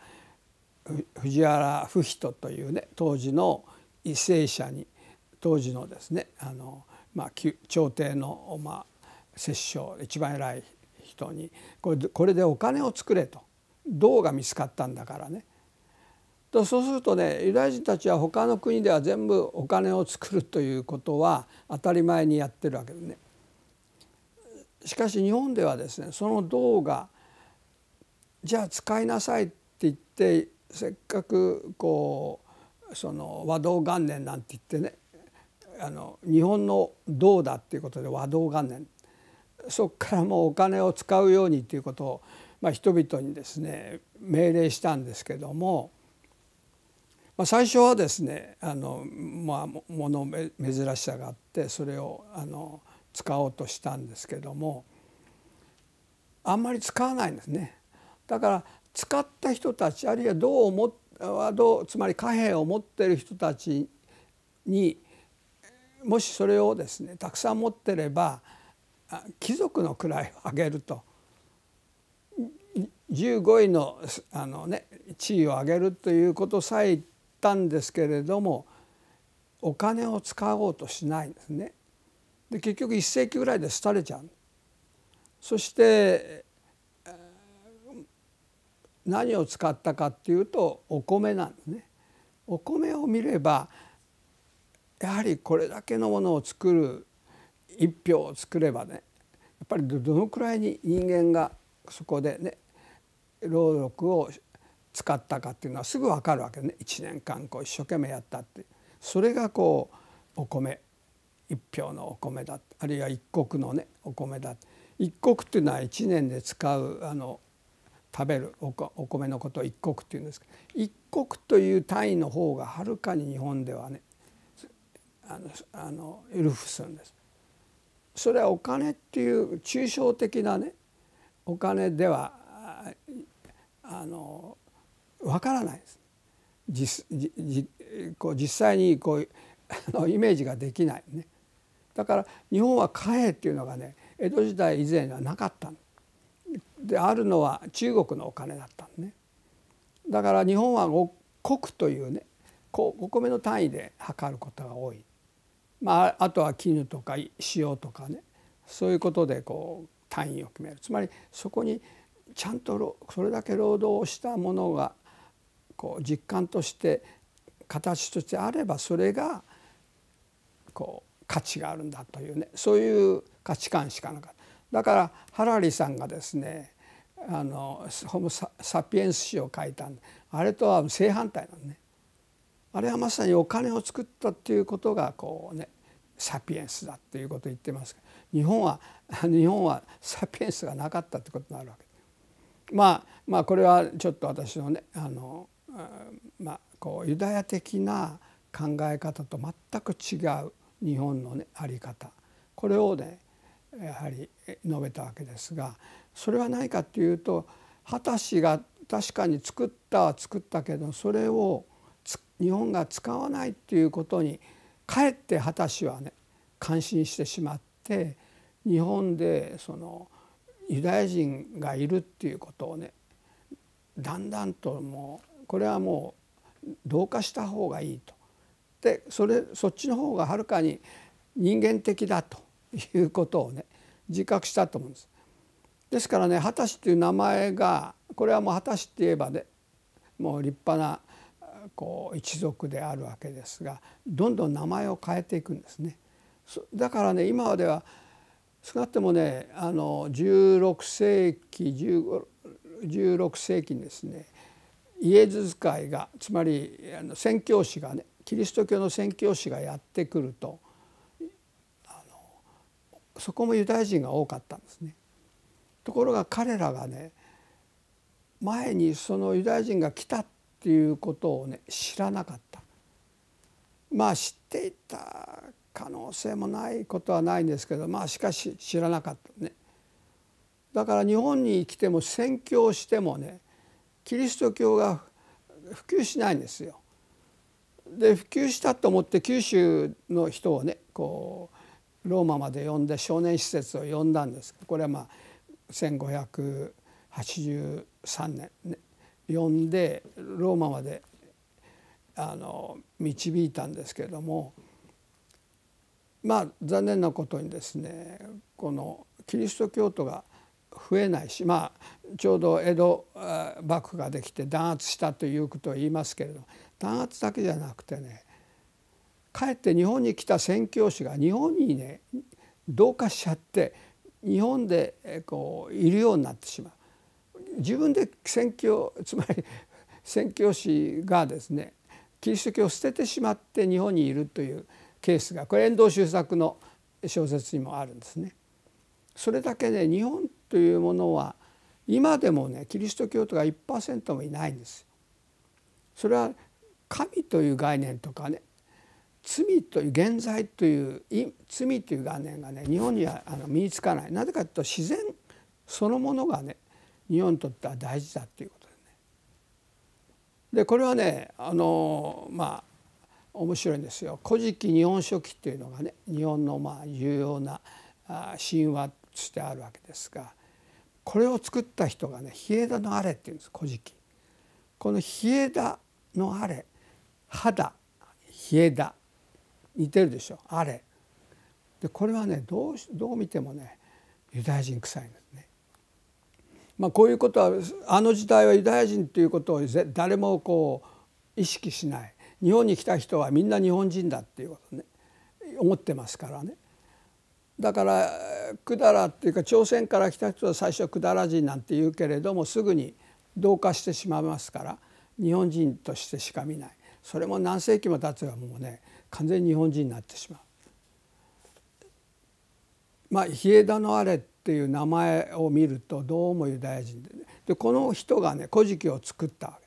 藤原不比等というね、当時の為政者に、当時のですね朝廷の摂政一番偉い人に、これでお金を作れと、銅が見つかったんだからね。とそうするとね、ユダヤ人たちは他の国では全部お金を作るということは当たり前にやってるわけでね。しかし日本ではですね、その銅がじゃあ使いなさいって言って、せっかくこう和銅元年なんて言ってね、日本の銅だっていうことで和銅元年、そこからもうお金を使うようにっていうことを、人々にですね命令したんですけども、最初はですね物珍しさがあって、それを使おうとしたんですけども、あんまり使わないんですね。だから使った人たち、あるいはつまり貨幣を持ってる人たちに、もしそれをですねたくさん持ってれば貴族の位を上げると、15位の、地位を上げるということさえ言ったんですけれども、お金を使おうとしないんですね。で結局1世紀ぐらいで廃れちゃう。そして何を使ったかっていうと、お米なんですね。お米を見れば、やはりこれだけのものを作る、一俵を作ればね、やっぱりどのくらいに人間がそこでね労力を使ったかっていうのはすぐ分かるわけね。1年間一生懸命やったって、それがこうお米、一俵のお米だ、あるいは一石のねお米だ。一石っていうのは1年で使う食べるお米のことを一石っていうんですけど、一石という単位の方がはるかに日本ではねルフするんです。それはお金っていう抽象的なねお金ではわからないです。実際にイメージができないね。だから日本は貨幣っていうのがね、江戸時代以前はなかったで、あるのは中国のお金だったんね。だから日本は石というね、お米の単位で測ることが多い。まあ、あとは絹とか塩とかね、そういうことでこう単位を決める。つまりそこにちゃんとそれだけ労働をしたものがこう実感として形としてあれば、それがこう価値があるんだというね、そういう価値観しかなかった。だからハラリさんがですね、ホモ・サピエンス誌を書いたんで、あれとは正反対なのね。あれはまさにお金を作ったっていうことがこうね、サピエンスだっていうことを言ってますけど、日本はサピエンスがなかったってことになるわけです。まあこれはちょっと私のね、こうユダヤ的な考え方と全く違う日本のねあり方、これをねやはり述べたわけですが、それは何かというと、秦氏が確かに作ったけど、それを日本が使わないということにかえって秦氏はね感心してしまって、日本でそのユダヤ人がいるっていうことをね、だんだんともうこれはもう同化した方がいいと。でそっちの方がはるかに人間的だということをね自覚したと思うんです。ですからね、秦氏という名前が、これはもう秦氏っていえばね、もう立派なこう一族であるわけですが、どんどん名前を変えていくんですね。だからね、今までは少なくともね、16世紀にですね、イエズ使いが、つまり宣教師がね、キリスト教の宣教師がやってくると、そこもユダヤ人が多かったんですね。ところが彼らがね、前にそのユダヤ人が来たっていうことをね知らなかった。まあ知っていた可能性もないことはないんですけど、まあしかし知らなかったね。だから日本に来ても宣教してもね、キリスト教が普及しないんですよ。で普及したと思って九州の人をねこうローマまで呼んで少年施設を呼んだんです。これはまあ1583年ね呼んでローマまで導いたんですけれども、まあ残念なことにですね、このキリスト教徒が増えないし、まあちょうど江戸幕府ができて弾圧したということを言いますけれども、弾圧だけじゃなくてね、かえって日本に来た宣教師が日本にね同化しちゃって、日本でこういるようになってしまう。自分でつまり宣教師がですねキリスト教を捨ててしまって日本にいるというケースが、これ遠藤周作の小説にもあるんですね。それだけね、日本というものは今でもねキリスト教徒が 1% もいないんですよ。それは神という概念とかね、罪という現在という罪という概念がね日本には身につかない。なぜかというと、自然そのものがね日本にとっては大事だっていうことですね。でこれはねまあ面白いんですよ。「古事記日本書紀」っていうのがね日本のまあ重要な神話としてあるわけですが、これを作った人がね「稗田のあれ」っていうんです、古事記。この稗田のあれ、肌、稗田、似てるでしょ、あれ。でこれはねどう見てもねユダヤ人臭いんですね。まあこういうことはあの時代はユダヤ人ということを誰もこう意識しない。日本に来た人はみんな日本人だっていうことね思ってますからね。だから百済っていうか朝鮮から来た人は最初百済人なんて言うけれども、すぐに同化してしまいますから日本人としてしか見ない。それも何世紀も経つがもうね完全に日本人になってしまう。まあ稗田のあれっていう名前を見るとどうもユダヤ人で、ね、でこの人がね古事記を作ったわけ。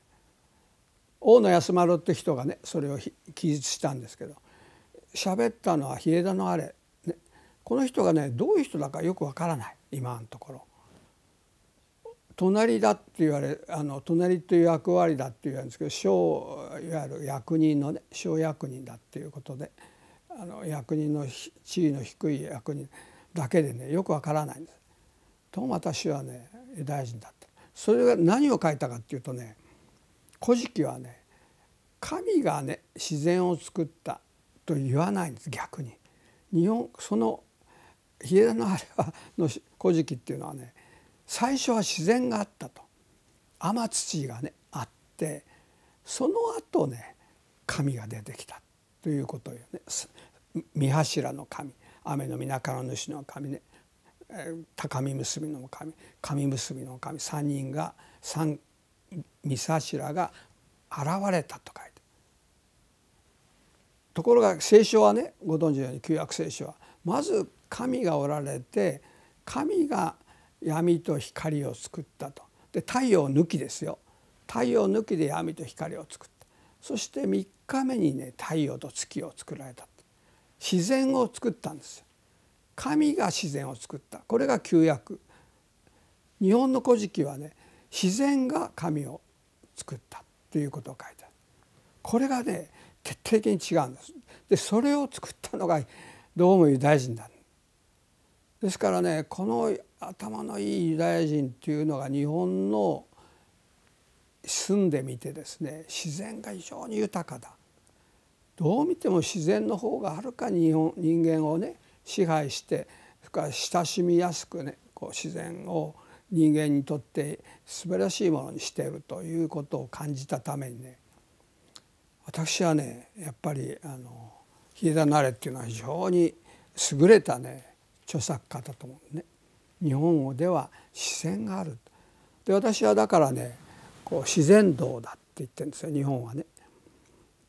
大野安丸って人がねそれを記述したんですけど、喋ったのは稗田のあれ、ね、この人がねどういう人だかよくわからない今のところ。隣だって言われ隣という役割だって言われるんですけど、小いわゆる役人のね、小役人だっていうことで、役人の地位の低い役人だけでねよくわからないんです。とも私はねユダヤ人だった。それが何を書いたかっていうとね、古事記はね神がね自然を作ったと言わないんです。逆に日本その比叡山のあれはの古事記っていうのはね、最初は自然があったと、天土がねあって、その後ね神が出てきたということを言うね。御柱の神、雨の水からの主の神ね、高見結びの神、神結びの神、3人が御柱が現れたと書いてある。ところが聖書はね、ご存知のように旧約聖書はまず神がおられて、神が闇と光を作ったと。で太陽抜きですよ、太陽抜きで闇と光を作った。そして3日目にね太陽と月を作られた。自然を作ったんですよ。神が自然を作った。これが旧約。日本の古事記はね自然が神を作ったということを書いてある。これがね徹底的に違うんです。でそれを作ったのがどうもユダヤ人だ。ですからね、この頭のいいユダヤ人っていうのが日本の住んでみてですね、自然が非常に豊かだ、どう見ても自然の方がはるかに人間をね支配して、それから親しみやすくねこう自然を人間にとって素晴らしいものにしているということを感じたためにね、私はねやっぱり比叡山のあれっていうのは非常に優れたね著作家だと思うね。日本語では自然がある。で私はだからねこう自然道だって言ってるんですよ、日本はね。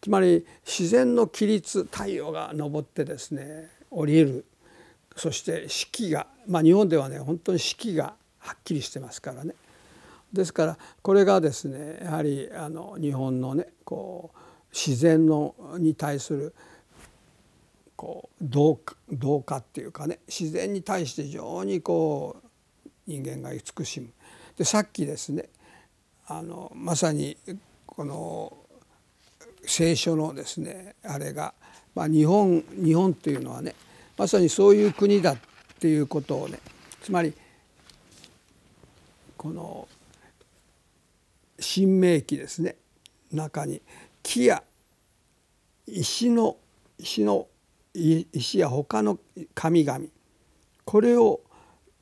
つまり自然の規律、太陽が昇ってですね降りる、そして四季が、日本ではね本当に四季がはっきりしてますからね。ですからこれがですねやはり日本のねこう自然のに対するこう同化っていうかね、自然に対して非常にこう人間が慈しむ。でさっきですねまさにこの聖書のですねあれが、日本っていうのはねまさにそういう国だっていうことをね、つまりこの新明記ですね中に木や石や他の神々、これ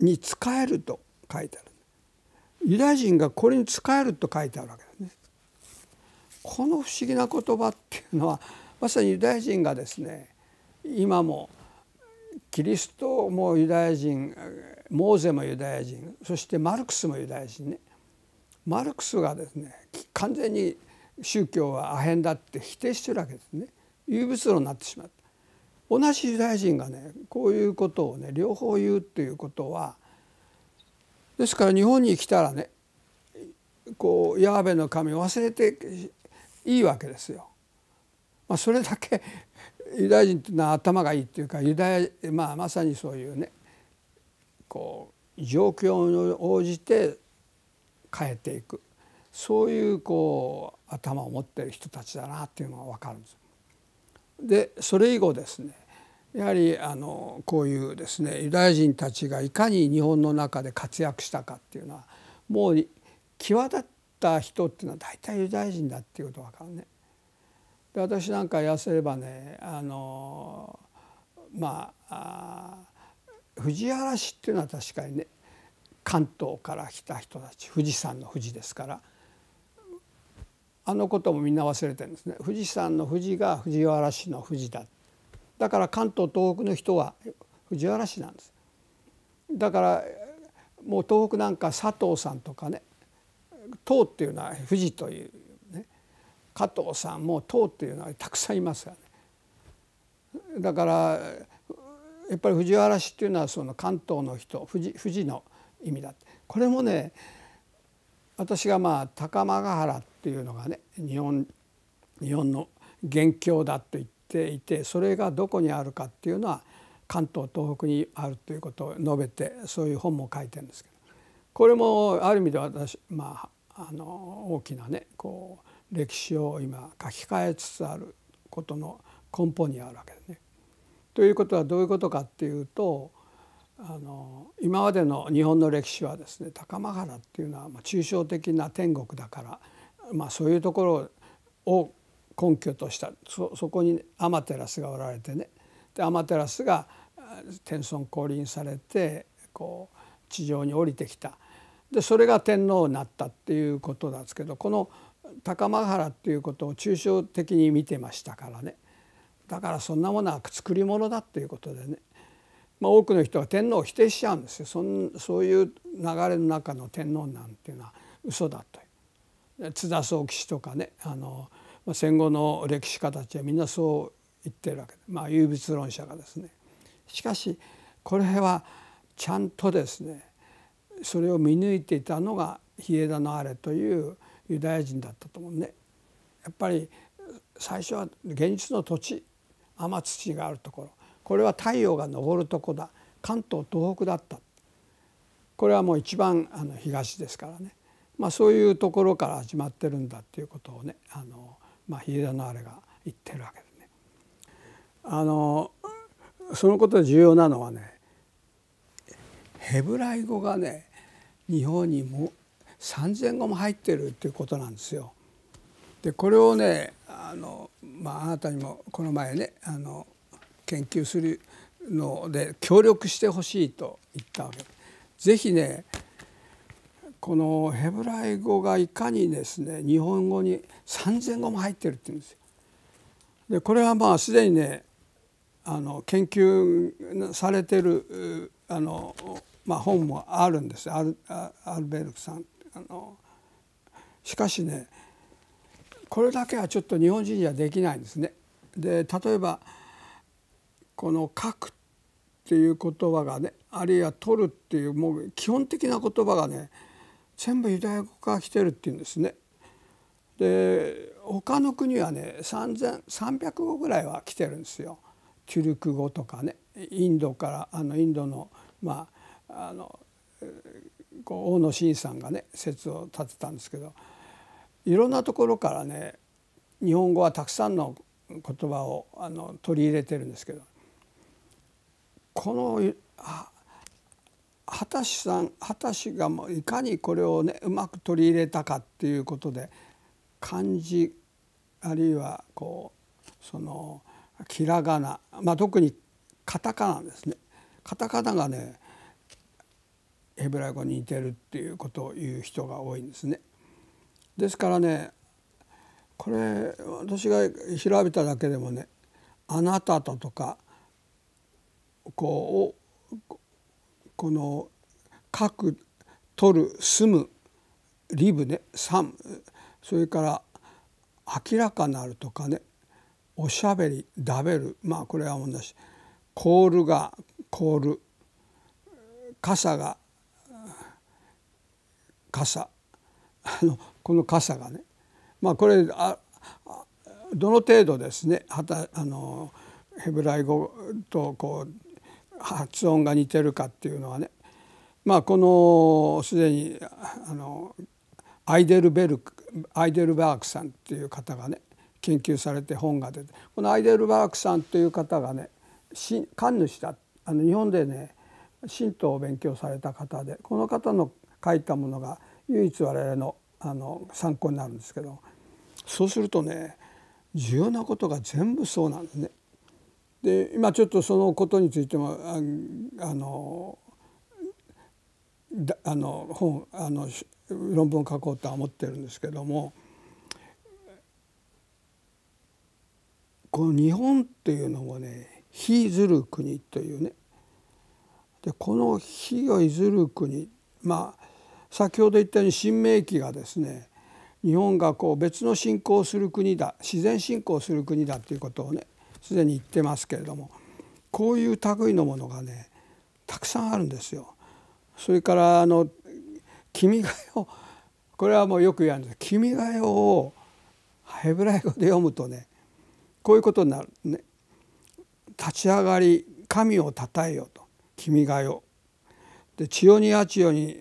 に仕えると書いてある。ユダヤ人がこれに仕えると書いてあるわけですね。この不思議な言葉っていうのはまさにユダヤ人がですね今もキリストもユダヤ人、モーゼもユダヤ人、そしてマルクスもユダヤ人ね。マルクスがですね完全に宗教はアヘンだって否定してるわけですね。唯物論になってしまった。同じユダヤ人がねこういうことをね両方言うということは、ですから日本に来たらねこうヤーベの神を忘れていいわけですよ。それだけユダヤ人っていうのは頭がいいっていうか、まさにそういうねこう状況に応じて変えていく、そういうこう頭を持ってる人たちだなっていうのが分かるんです。でそれ以後ですねやはりこういうですねユダヤ人たちがいかに日本の中で活躍したかっていうのは、もう際立った人っていうのは大体ユダヤ人だっていうことが分かるね。で私なんかやせればね藤原氏っていうのは確かにね関東から来た人たち、富士山の富士ですから、あのこともみんな忘れてるんですね。富士山の富士が藤原氏の富士だ。だから関東東北の人は藤原氏なんです。だからもう東北なんか佐藤さんとかね、東っていうのは富士というね、加藤さんも東っていうのはたくさんいますからね。だからやっぱり藤原氏っていうのはその関東の人、富士の意味だって。これもね私が高天原っていうのがね日本の元凶だと言っていて、それがどこにあるかっていうのは関東東北にあるということを述べて、そういう本も書いてるんですけど、これもある意味で私、大きなねこう歴史を今書き換えつつあることの根本にあるわけですね。ということはどういうことかっていうと今までの日本の歴史はですね高間原っていうのは抽象的な天国だから、そういうところを根拠とした そこにアマテラスがおられてねでアマテラスが天孫降臨されてこう地上に降りてきたでそれが天皇になったっていうことなんですけどこの高間原っていうことを抽象的に見てましたからねだからそんなものは作り物だっていうことでね、多くの人は天皇を否定しちゃうんですよ。そういう流れの中の天皇なんていうのは嘘だという津田宗吉とかね戦後の歴史家たちはみんなそう言ってるわけで、唯物論者がですねしかしこれはちゃんとですねそれを見抜いていたのがヒエダのアレというユダヤ人だったと思うね。やっぱり最初は現実の土地天土があるところこれは太陽が昇るとこだ関東東北だったこれはもう一番東ですからね、そういうところから始まってるんだっていうことをね日枝のあれが言ってるわけでねそのことで重要なのはねヘブライ語がね日本にも 3,000 語も入ってるっていうことなんですよ。でこれをねあなたにもこの前ね研究するので協力してほしいと言ったわけでぜひねこのヘブライ語がいかにですね日本語に 3,000 語も入ってるっていうんですよ。でこれはすでにね研究されてる本もあるんですアルベルクさんしかしねこれだけはちょっと日本人じゃできないんですね。で例えばこの「書く」っていう言葉がねあるいは「取る」っていうもう基本的な言葉がね全部ユダヤ語から来てるっていうんですね。で他の国はね 3,300 語ぐらいは来てるんですよ。チュルク語とかねインドからインドの大野晋さんがね説を立てたんですけどいろんなところからね日本語はたくさんの言葉を取り入れてるんですけどこの畑氏さん畑氏がいかにこれをねうまく取り入れたかっていうことで漢字あるいはひらがな、特にカタカナですねカタカナがねヘブライ語に似てるっていうことを言う人が多いんですね。ですからねこれ私が調べただけでもね「あなたと」とかこの「書く」「取る」「住む」「リブ」ね「サム」それから「明らかなる」とかね「おしゃべり」「だべる」これは同じ「コール」が「コール」「傘」が「傘」この傘がね、これどの程度ですねヘブライ語と発音が似てるかっていうのはね、このすでにアイデルバークさんっていう方がね研究されて本が出てこのアイデルバークさんという方がね神主だ日本でね神道を勉強された方でこの方の書いたものが唯一我々の参考になるんですけどそうするとね重要なことが全部そうなんですね。で今ちょっとそのことについても論文を書こうとは思ってるんですけどもこの日本っていうのもね「日ずる国」というねでこの「日をいずる国」先ほど言ったように「新明記」がですね日本が別の信仰をする国だ自然信仰をする国だということをねすでに言ってますけれどもこういう類のものがねたくさんあるんですよ。それから「君が代」これはもうよく言うんです「君が代」をヘブライ語で読むとねこういうことになるね「立ち上がり神をたたえよ」と「君が代」で「千代にあちよに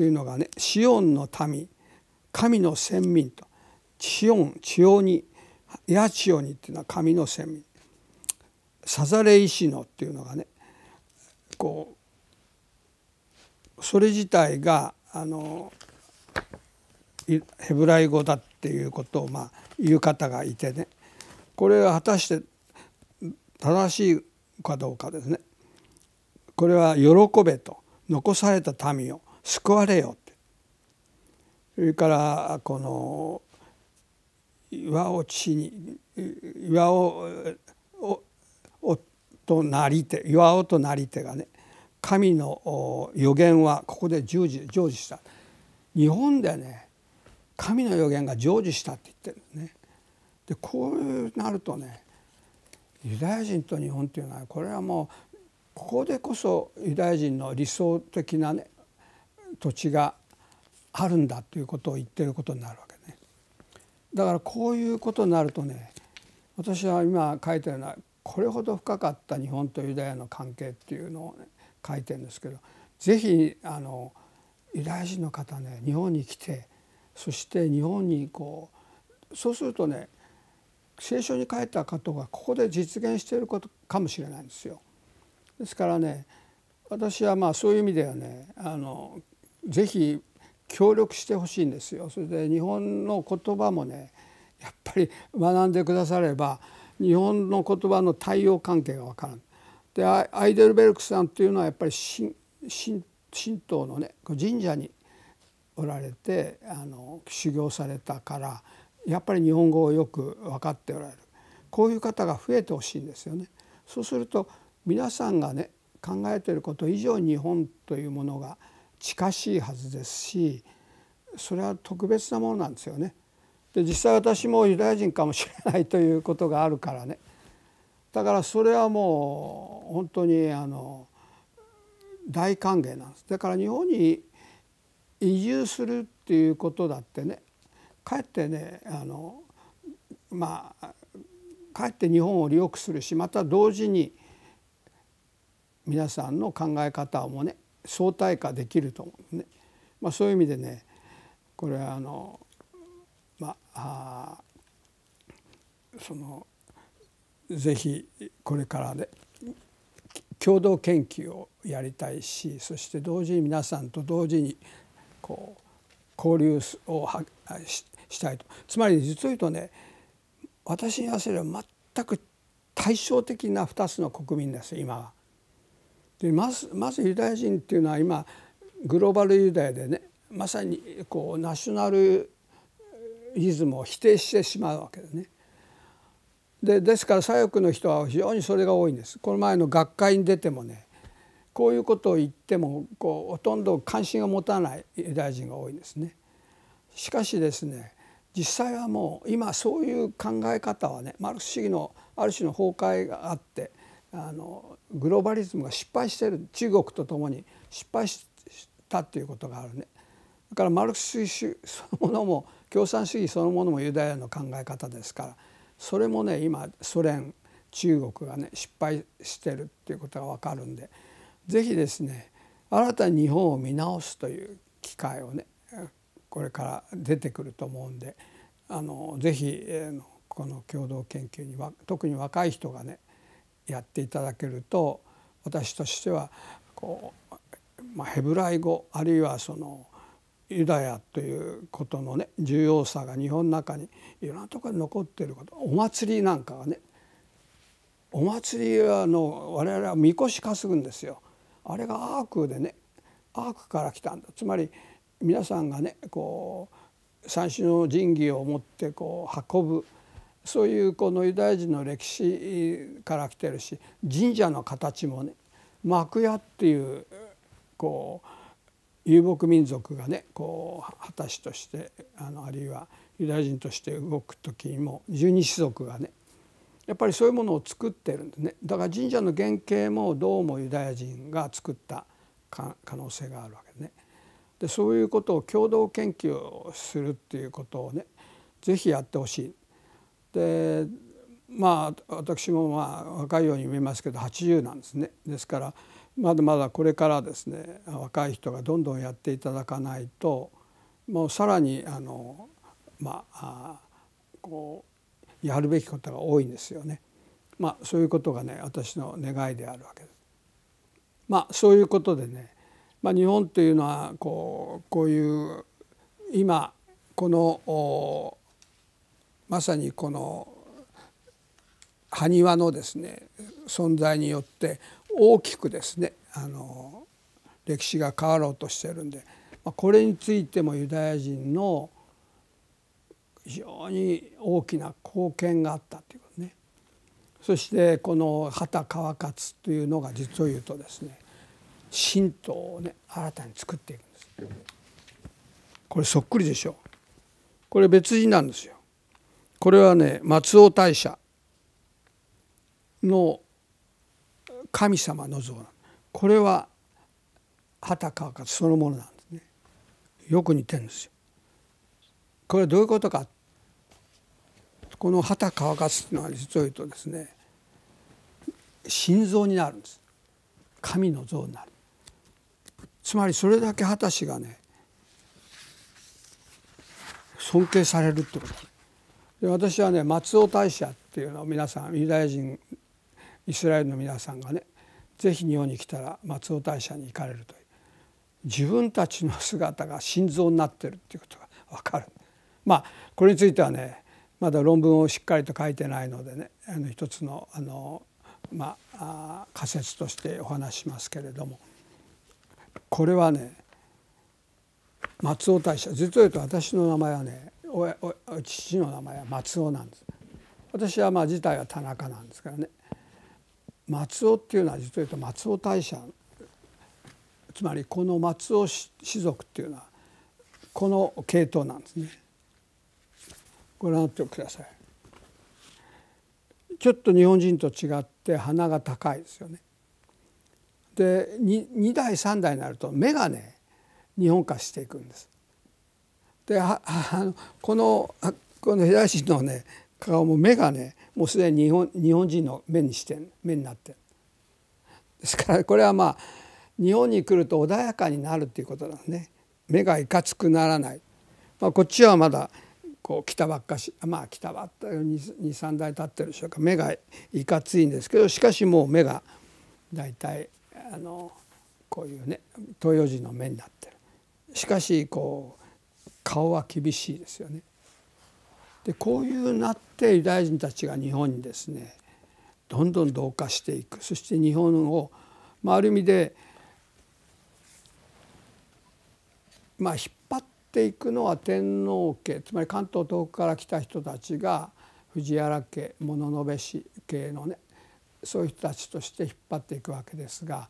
というのがね、シオンの民、神の先民と、シオン、チオニ、ヤチオニっていうのは神の先民、サザレイシノっていうのがね、こうそれ自体がヘブライ語だっていうことを言う方がいてね、これは果たして正しいかどうかですね。これは「喜べ」と「残された民よ救われよ」って、それからこの岩を地に岩をとなりて、岩をとなりてがね、神の予言はここで成就した。日本でね、神の予言が成就したって言ってるんですね。でこうなるとね、ユダヤ人と日本っていうのは、これはもうここでこそユダヤ人の理想的なね土地があるんだということを言ってることになるわけね。だからこういうことになるとね、私は今書いてるのはこれほど深かった日本とユダヤの関係っていうのを、ね、書いてるんですけど、ぜひユダヤ人の方ね、日本に来て、そして日本にこう、そうするとね、聖書に書いたことがここで実現していることかもしれないんですよ。ですからね、私はそういう意味ではね、ぜひ協力してほしいんですよ。それで日本の言葉もね、やっぱり学んでくだされば日本の言葉の対応関係が分からん。でアイデルベルクさんというのはやっぱり神道のね神社におられて修行されたから、やっぱり日本語をよく分かっておられる。こういう方が増えてほしいんですよね。そうすると皆さんがね考えていること以上に日本というものが近しいはずですし、それは特別なものなんですよね。で実際私もユダヤ人かもしれないということがあるからね。だからそれはもう本当に大歓迎なんです。だから日本に移住するっていうことだってね、かえってねかえって日本を良くするし、また同時に皆さんの考え方もね相対化できると思うね。そういう意味でね、これはぜひこれからね共同研究をやりたいし、そして同時に皆さんと同時にこう交流をしたいと。つまり実を言うとね、私に言わせれば全く対照的な2つの国民です今は。でまずユダヤ人っていうのは今グローバルユダヤでね、まさにこうナショナルイズムを否定してしまうわけでね。ですから左翼の人は非常にそれが多いんです。この前の学会に出てもね、こういうことを言ってもこうほとんど関心を持たないユダヤ人が多いんですね。しかしですね、実際はもう今そういう考え方はね、マルクス主義のある種の崩壊があって、グローバリズムが失敗している、中国とともに失敗したっていうことがあるね。だからマルクス主義そのものも共産主義そのものもユダヤの考え方ですから、それもね今ソ連、中国がね失敗してるっていうことが分かるんで、ぜひですね新たに日本を見直すという機会をねこれから出てくると思うんで、ぜひこの共同研究に特に若い人がねやっていただけると、私としてはこう、ヘブライ語あるいはそのユダヤということのね重要さが日本の中にいろんなところに残っていること。お祭りなんかはね、お祭りは我々はみこし担ぐんですよ。あれがアークでね、アークから来たんだ。つまり皆さんがねこう三種の神器を持ってこう運ぶ、そういうこのユダヤ人の歴史から来てるし、神社の形もね幕屋っていうこう遊牧民族がねこう果たしとしてあるいはユダヤ人として動く時にも十二支族がねやっぱりそういうものを作ってるんですね。だから神社の原型もどうもユダヤ人が作った可能性があるわけでね。でそういうことを共同研究をするっていうことをねぜひやってほしい。で私も若いように見えますけど80なんですね。ですからまだまだこれからですね、若い人がどんどんやっていただかないと、もうさらにこうやるべきことが多いんですよね。そういうことがね、私の願いであるわけです。そういうことでね、日本というのはこういう今このまさにこの埴輪のですね存在によって大きくですね歴史が変わろうとしているんで、これについてもユダヤ人の非常に大きな貢献があったということね。そしてこの畑川勝というのが実を言うとですね、神道をね新たに作っていくんです。これそっくりでしょう。これ別人なんですよ。これはね、松尾大社の神様の像なんです。これは畑川勝そのものなんですね。よく似てるんですよ。これはどういうことか。この畑川勝というのは実を言うとですね、神像になるんです。神の像になる。つまりそれだけ畑氏がね尊敬されるってことで、私はね、松尾大社っていうのを皆さんユダヤ人イスラエルの皆さんがね、ぜひ日本に来たら松尾大社に行かれるという、自分たちの姿が心臓になってるっていうことが分かる。これについてはね、まだ論文をしっかりと書いてないのでね、一つの仮説としてお話ししますけれども、これはね松尾大社、実を言うと私の名前はね、父の名前は松尾なんです。私は自体は田中なんですからね、松尾っていうのは実を言うと松尾大社、つまりこの松尾氏族っていうのはこの系統なんですね。ご覧になってください。ちょっと日本人と違って鼻が高いですよね。で2代3代になると目がね日本化していくんです。でこのユダヤ人のね顔も目がねもうすでに日本人の目になってる。ですからこれは日本に来ると穏やかになるっていうことなんですね。目がいかつくならない。こっちはまだ来たばっかし、来たばっかり23代経ってるでしょうか。目がいかついんですけど、しかしもう目が大体こういうね東洋人の目になってる。しかし顔は厳しいですよね。でこういうなってユダヤ人たちが日本にですねどんどん同化していく。そして日本を、ある意味で、引っ張っていくのは天皇家、つまり関東東北から来た人たちが藤原家、物部氏系のねそういう人たちとして引っ張っていくわけですが、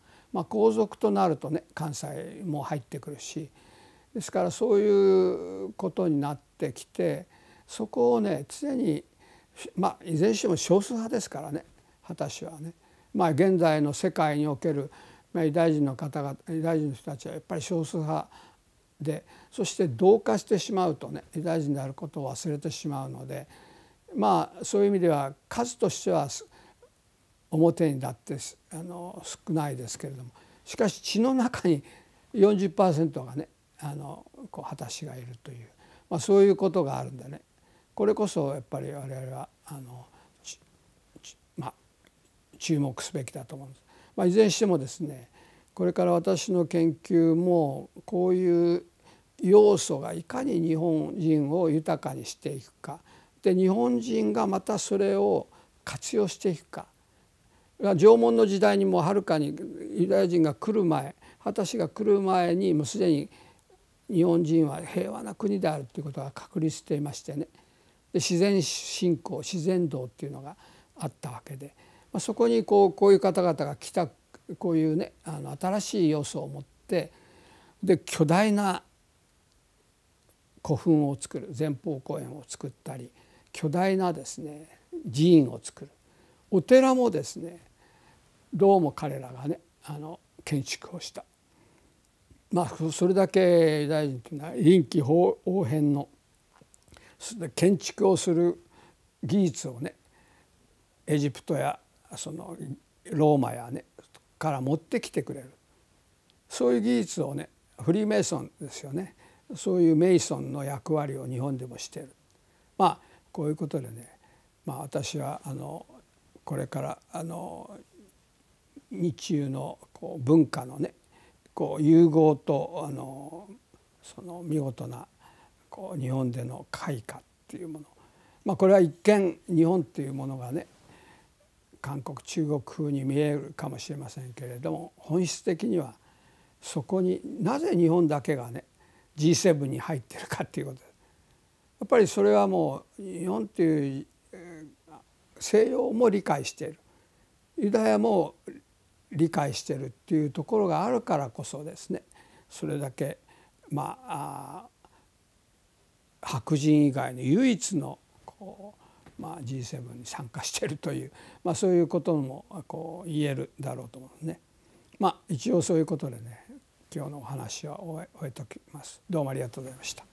皇族となるとね関西も入ってくるし、ですからそういうことになってきて、そこをね常にいずれにしても少数派ですからね畑氏はね、現在の世界におけるユダヤ人の方々、ユダヤ人の人たちはやっぱり少数派で、そして同化してしまうとねユダヤ人であることを忘れてしまうので、そういう意味では数としては表にだって少ないですけれども、しかし血の中に 40% がね畑氏がいるという、そういうことがあるんでね、これこそやっぱり我々は注目すべきだと思うんです。いずれにしてもですね、これから私の研究もこういう要素がいかに日本人を豊かにしていくかで、日本人がまたそれを活用していくか。縄文の時代にもはるかにユダヤ人が来る前、畑氏が来る前にもうすでに日本人は平和な国であるということが確立していましてね、で自然信仰、自然道っていうのがあったわけで、そこにこういう方々が来た、こういうね新しい要素を持って、で巨大な古墳を作る、前方後円を作ったり、巨大なですね寺院を作る、お寺もですねどうも彼らがね建築をした、それだけユダヤ人というのは臨機応変の建築をする技術をねエジプトやローマやねから持ってきてくれる、そういう技術をね、フリーメイソンですよね、そういうメイソンの役割を日本でもしている。まあこういうことでね、まあ、私はこれから日中のこう文化のねこう融合とその見事なこう日本での開化っていうもの、まあ、これは一見日本っていうものがね韓国中国風に見えるかもしれませんけれども、本質的にはそこになぜ日本だけがね G7 に入ってるかっていうことです。やっぱりそれはもう日本っていう西洋も理解している、ユダヤも理解しているっていうところがあるからこそですね、それだけまあ白人以外の唯一のこう、まあ、G7 に参加しているという、まあ、そういうこともこう言えるだろうと思うんですね。まあ一応そういうことでね今日のお話は終えておきます。どうもありがとうございました。